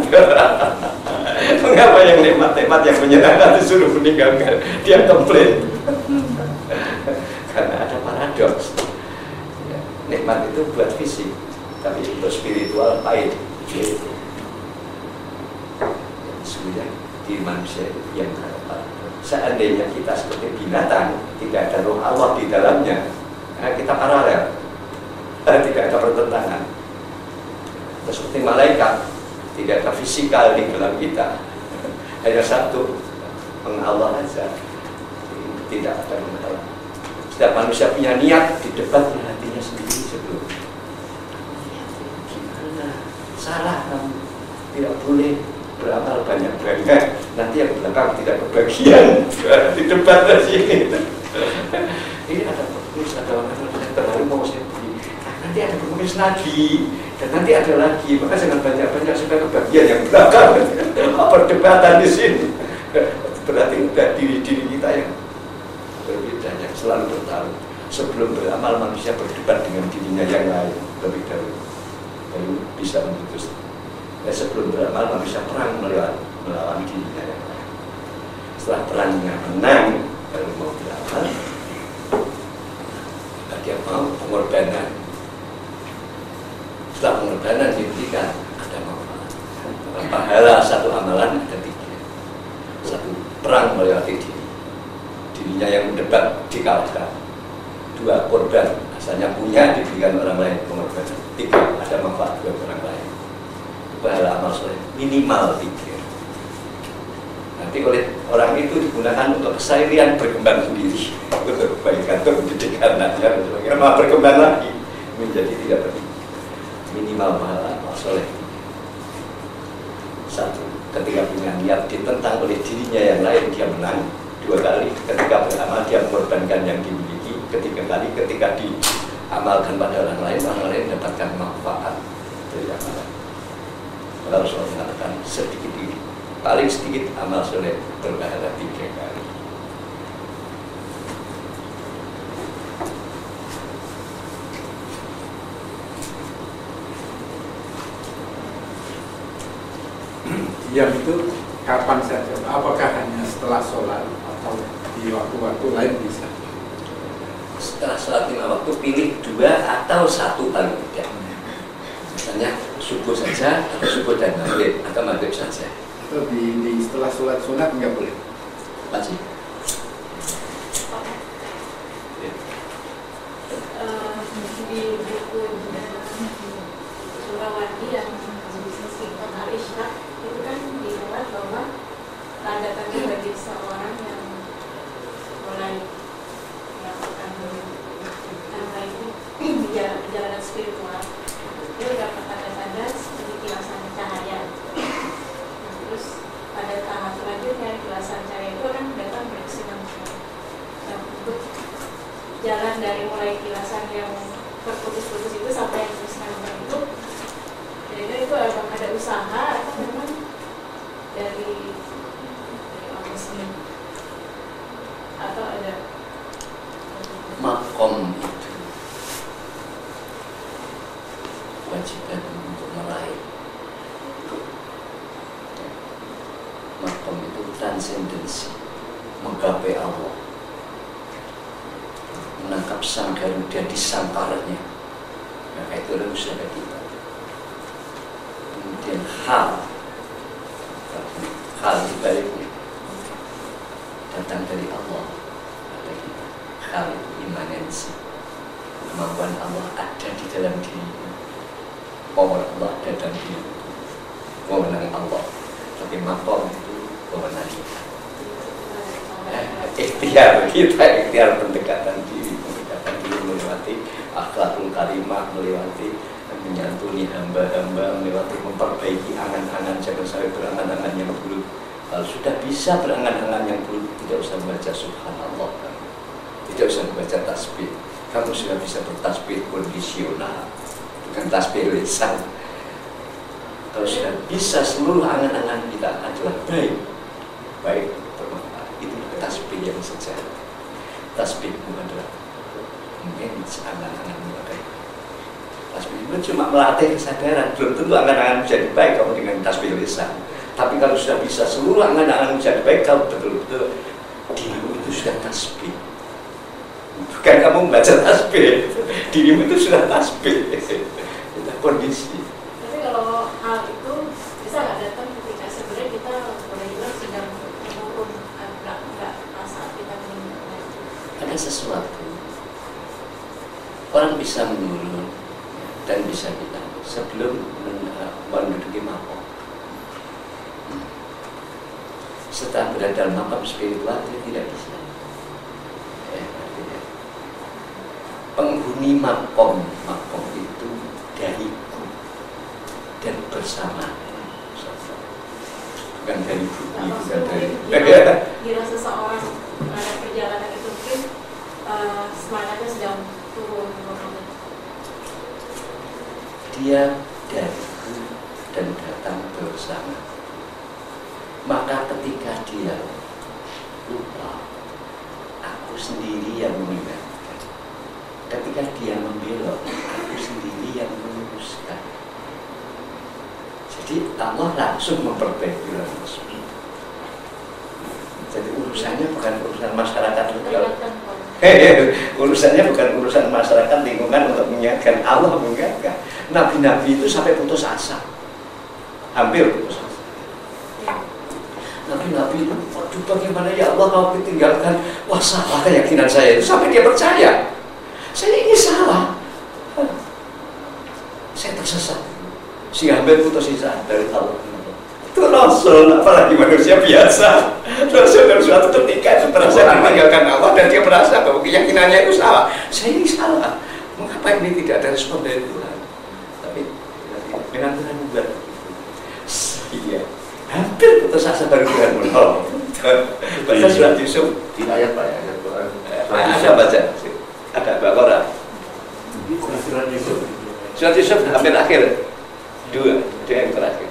Mengapa yang nikmat-nikmat yang menyenangkan disuruh meninggalkan? Dia komplain. Karena ada paradoks. Ya, nikmat itu buat fisik, tapi untuk spiritual pahit. Sebenarnya di manusia itu yang terdapat. Seandainya kita seperti binatang, tidak ada roh Allah di dalamnya, nah, kita paralel, tidak ada pertentangan. Seperti malaikat. Tidak ada fisikal di dalam kita. Hanya satu, mengallah saja. Tidak ada mengallah. Setiap manusia punya niat, didebat di hatinya sendiri sebelum gimana, salah kamu, tidak boleh beramal banyak-banyak, nanti yang belakang tidak kebagian, didebat dari sini. Ini ada penulis, ada orang-orang yang terlalu mau sendiri, nanti ada penulis lagi, dan nanti ada lagi, maka jangan banyak-banyak supaya kebagian yang belakang. Perdebatan di sini berarti udah diri-diri kita yang berbeda, yang selalu bertarung. Sebelum beramal manusia berdebat dengan dirinya yang lain lebih dahulu, lalu bisa memutus. Dan sebelum beramal manusia perang melawan melawan dirinya yang lain. Setelah perangnya menang, baru mau beramal. Dia mau pengorbanan. Setelah pengorbanan diberikan ada manfaat. Pahala satu amalan ada tiga. Satu, perang melewati diri, dirinya yang mendebat dikalahkan. Dua, korban, asalnya punya diberikan orang lain, pengorbanan. Tiga, ada manfaat buat orang lain. Pahala amal soleh minimal tiga. Nanti oleh orang itu digunakan untuk kesairan berkembang sendiri, untuk kebaikan, untuk mendidik anaknya, kira-kira malah berkembang lagi menjadi tidak penting. Minimal pahala amal soleh. Satu, ketika punya niat ditentang oleh dirinya yang lain, dia menang. Dua kali, ketika beramal dia mengorbankan yang dimiliki. Ketiga kali, ketika diamalkan pada orang lain, orang lain mendapatkan manfaat dari amalan. Kita harus mengatakan sedikit ini, paling sedikit amal soleh berpahala tiga kali. Diam itu kapan saja? Apakah hanya setelah sholat atau di waktu-waktu lain bisa? Setelah sholat lima waktu pilih dua atau satu paling tidak. Misalnya subuh saja atau subuh dan maghrib atau maghrib saja. Atau di, di setelah sholat sunat nggak boleh? Masih? Ya. Uh, di buku Surawati yang singkat hari Isya itu kan dibuat bahwa tanda-tanda bagi seorang yang mulai melakukan tanda itu di jalanan spiritual dia dapat tanda-tanda seperti kilasan cahaya. Terus pada tahap selanjutnya kilasan cahaya itu kan datang berkesinambungan yang untuk jalan dari mulai kilasan yang terputus-putus itu sampai yang berkesinambungan itu. Jadi itu apakah ada usaha atau memang dari orang sini atau ada makom itu kewajiban untuk meraih makom itu transendensi, menggapai Allah, menangkap sang Garuda di sangkaranya. Nah itu adalah usaha kita. Kemudian hal hal sebaliknya datang dari Allah pada kita. Hal imanensi, kemampuan Allah ada di dalam dirimu, power Allah ada dalam dirimu, kewenangan Allah. Tapi makom itu kewenangan kita, eh, ikhtiar kita, ikhtiar pendekatan diri, pendekatan diri melewati akhlakul karimah, melewati menyantuni hamba-hamba, melewati memperbaiki angan-angan, jangan sampai berangan-angan yang buruk. Kalau sudah bisa berangan-angan yang buruk, tidak usah membaca subhanallah, tidak usah membaca tasbih. Kamu sudah bisa bertasbih kondisional, bukan tasbih lisan. Kalau sudah bisa, seluruh angan-angan kita adalah baik, baik bermanfaat. Itu tasbih yang sejati. Tasbihmu adalah memanage angan-anganmu baik. Tasbih itu cuma melatih kesadaran, belum tentu angan-angan menjadi baik kalau dengan tasbih lisan. Tapi kalau sudah bisa seluruh angan-angan menjadi baik, kalau betul-betul dirimu itu sudah tasbih. Bukan kamu membaca tasbih, dirimu itu sudah tasbih. Itu kondisi. Tapi kalau hal itu bisa nggak datang ketika sebenarnya kita boleh bilang sedang menurun, nggak nggak saat kita meninggal. Ada sesuatu orang bisa menurun dan bisa kita sebelum menduduki makom. Setelah berada dalam makom spiritual dia tidak bisa. Eh, penghuni makom, makom itu dariku dan bersama, bukan dari bumi, bukan dari. Kira seseorang pada perjalanan itu mungkin uh, semangatnya sedang turun, dia dariku dan datang bersama. Maka ketika dia lupa, aku sendiri yang mengingat. Ketika dia membelok, aku sendiri yang meluruskan. Jadi Allah langsung memperbaiki langsung. Jadi urusannya bukan urusan masyarakat lokal. Urusannya bukan urusan masyarakat lingkungan untuk mengingatkan, Allah mengingatkan. Nabi-nabi itu sampai putus asa, hampir putus asa. Nabi-nabi itu, waduh bagaimana ya Allah kalau ditinggalkan? Wah salah keyakinan saya itu, sampai dia percaya. Saya ini salah, saya tersesat. Si Hamil putus asa dari Allah. Itu Rasul, apalagi manusia biasa. Rasul dari suatu ketika itu merasa ditinggalkan Allah dan dia merasa bahwa keyakinannya itu salah. Saya ini salah. Mengapa ini tidak ada respon dari Tuhan? Tapi dengan Tuhan buat iya, hampir putus asa dari Tuhan menolong. Baca surat Yusuf di ayat ayat Quran. Ada baca. Ada Baqarah. Surat Yusuf. Surat Yusuf hampir akhir. Dua, dua yang terakhir.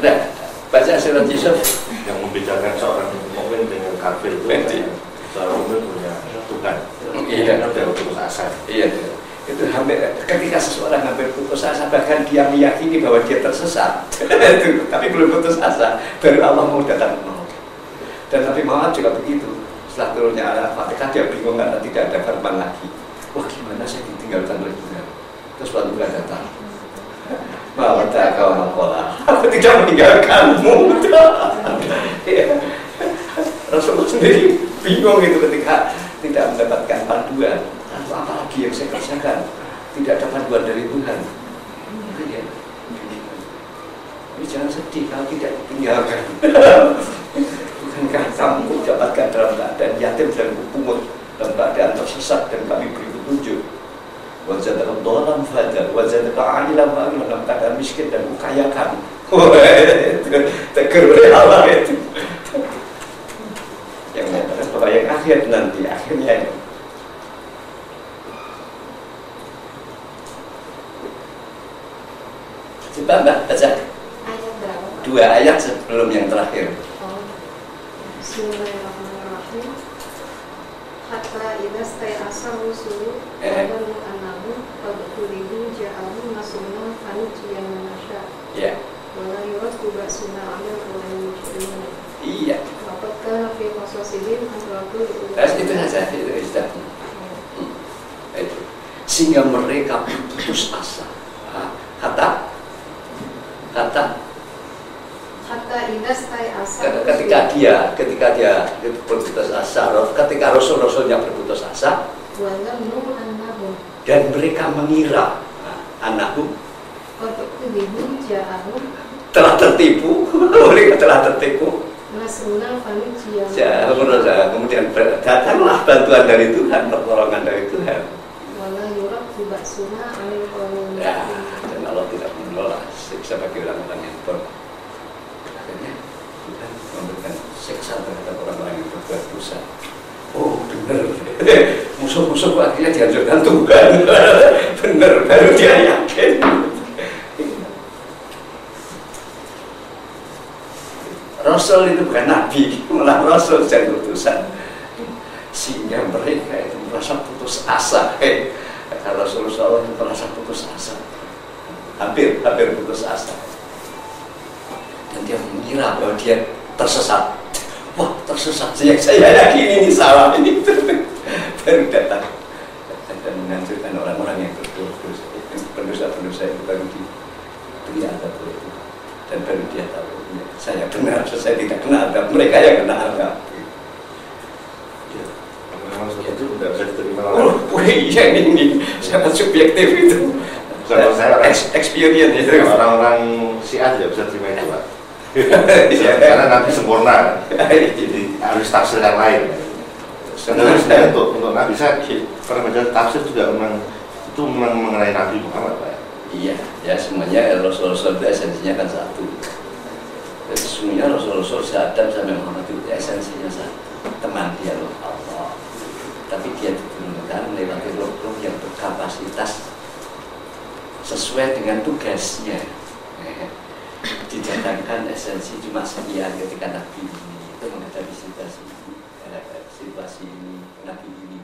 Ada baca surat Yusuf yang membedakan seorang mukmin dengan kafir. Seorang mukmin punya Tuhan. Iya. Ada putus asa. Iya. Itu hampir ketika seseorang hampir putus asa, bahkan dia meyakini bahwa dia tersesat, tapi belum putus asa, baru Allah mau datang. Dan tapi maaf juga begitu. Setelah turunnya Al-Fatihah dia bingung karena tidak ada korban lagi. Wah gimana saya ditinggalkan oleh Tuhan? Terus waktu Tuhan datang, maaf tak kau nolak, aku tidak meninggalkanmu. Rasulullah sendiri bingung itu ketika tidak mendapatkan panduan. Lalu apa lagi yang saya kerjakan? Tidak ada panduan dari Tuhan. Tapi jangan sedih kalau tidak ditinggalkan. Bukankah kamu dapatkan dalam keadaan yatim dan kupungut, dalam keadaan tersesat, dan kami beri petunjuk. Wajah dalam dolam fajar, wajah dalam alilam alilam, dalam keadaan miskin dan ukayakan. Tegur oleh Allah itu. Yang mengatakan bahwa yang akhir nanti, akhirnya ini. Coba Mbak, baca dua ayat sebelum yang terakhir. Bismillahirrahmanirrahim. Hatta idza stayasa rusulu qadru annahum qad kuridu ja'ahum nasrun fanujiya manasya. Iya. Wala yuratu ba'suna 'alal qawmi mujrimin. Iya. Maka kana fi qasasihim asratu. Terus itu saja itu istilahnya. Itu. Sehingga mereka putus asa. Hatta hatta ketika dia, ketika dia berputus asa, ketika rasul-rasulnya berputus asa, dan mereka mengira anakku telah tertipu, mereka telah tertipu. Kemudian datanglah bantuan dari Tuhan, pertolongan dari Tuhan. Dan Allah tidak menolak siksa bagi orang-orang yang berbuat. Memberikan seksa terhadap orang-orang yang berbuat dosa. Oh benar, musuh-musuh akhirnya dihancurkan Tuhan. Benar, baru dia yakin. Rasul itu bukan nabi, malah rasul dan utusan. Sehingga mereka itu merasa putus asa. Eh, kata Rasulullah itu merasa putus asa, hampir, hampir putus asa. Dan dia mengira bahwa dia tersesat. Wah tersesat, saya saya yakin ini salah ini. Baru datang dan menghancurkan orang-orang yang berdosa, pendosa-pendosa itu baru dia tahu dan baru dia tahu saya benar, saya tidak kena adab, mereka yang kena adab. Memang itu tidak bisa diterima. Oh, iya ini sangat subjektif itu. Experience itu orang-orang siat tidak bisa terima itu, Pak. Karena nanti sempurna, jadi harus tafsir yang lain. Karena harus untuk Muhammad. Bisa pernah baca tafsir juga menang, itu menang mengenai Nabi Muhammad Pak? Iya, ya semuanya Rasul-Rasul itu esensinya kan satu. Jadi semuanya Rasul-Rasul seadam sampai Muhammad itu esensinya satu, teman dialog Allah. Tapi dia digunakan melewati roh-roh yang berkapasitas sesuai dengan tugasnya. Didatangkan esensi cuma sekian ketika Nabi ini itu menghadapi situasi ini, situasi ini, Nabi ini.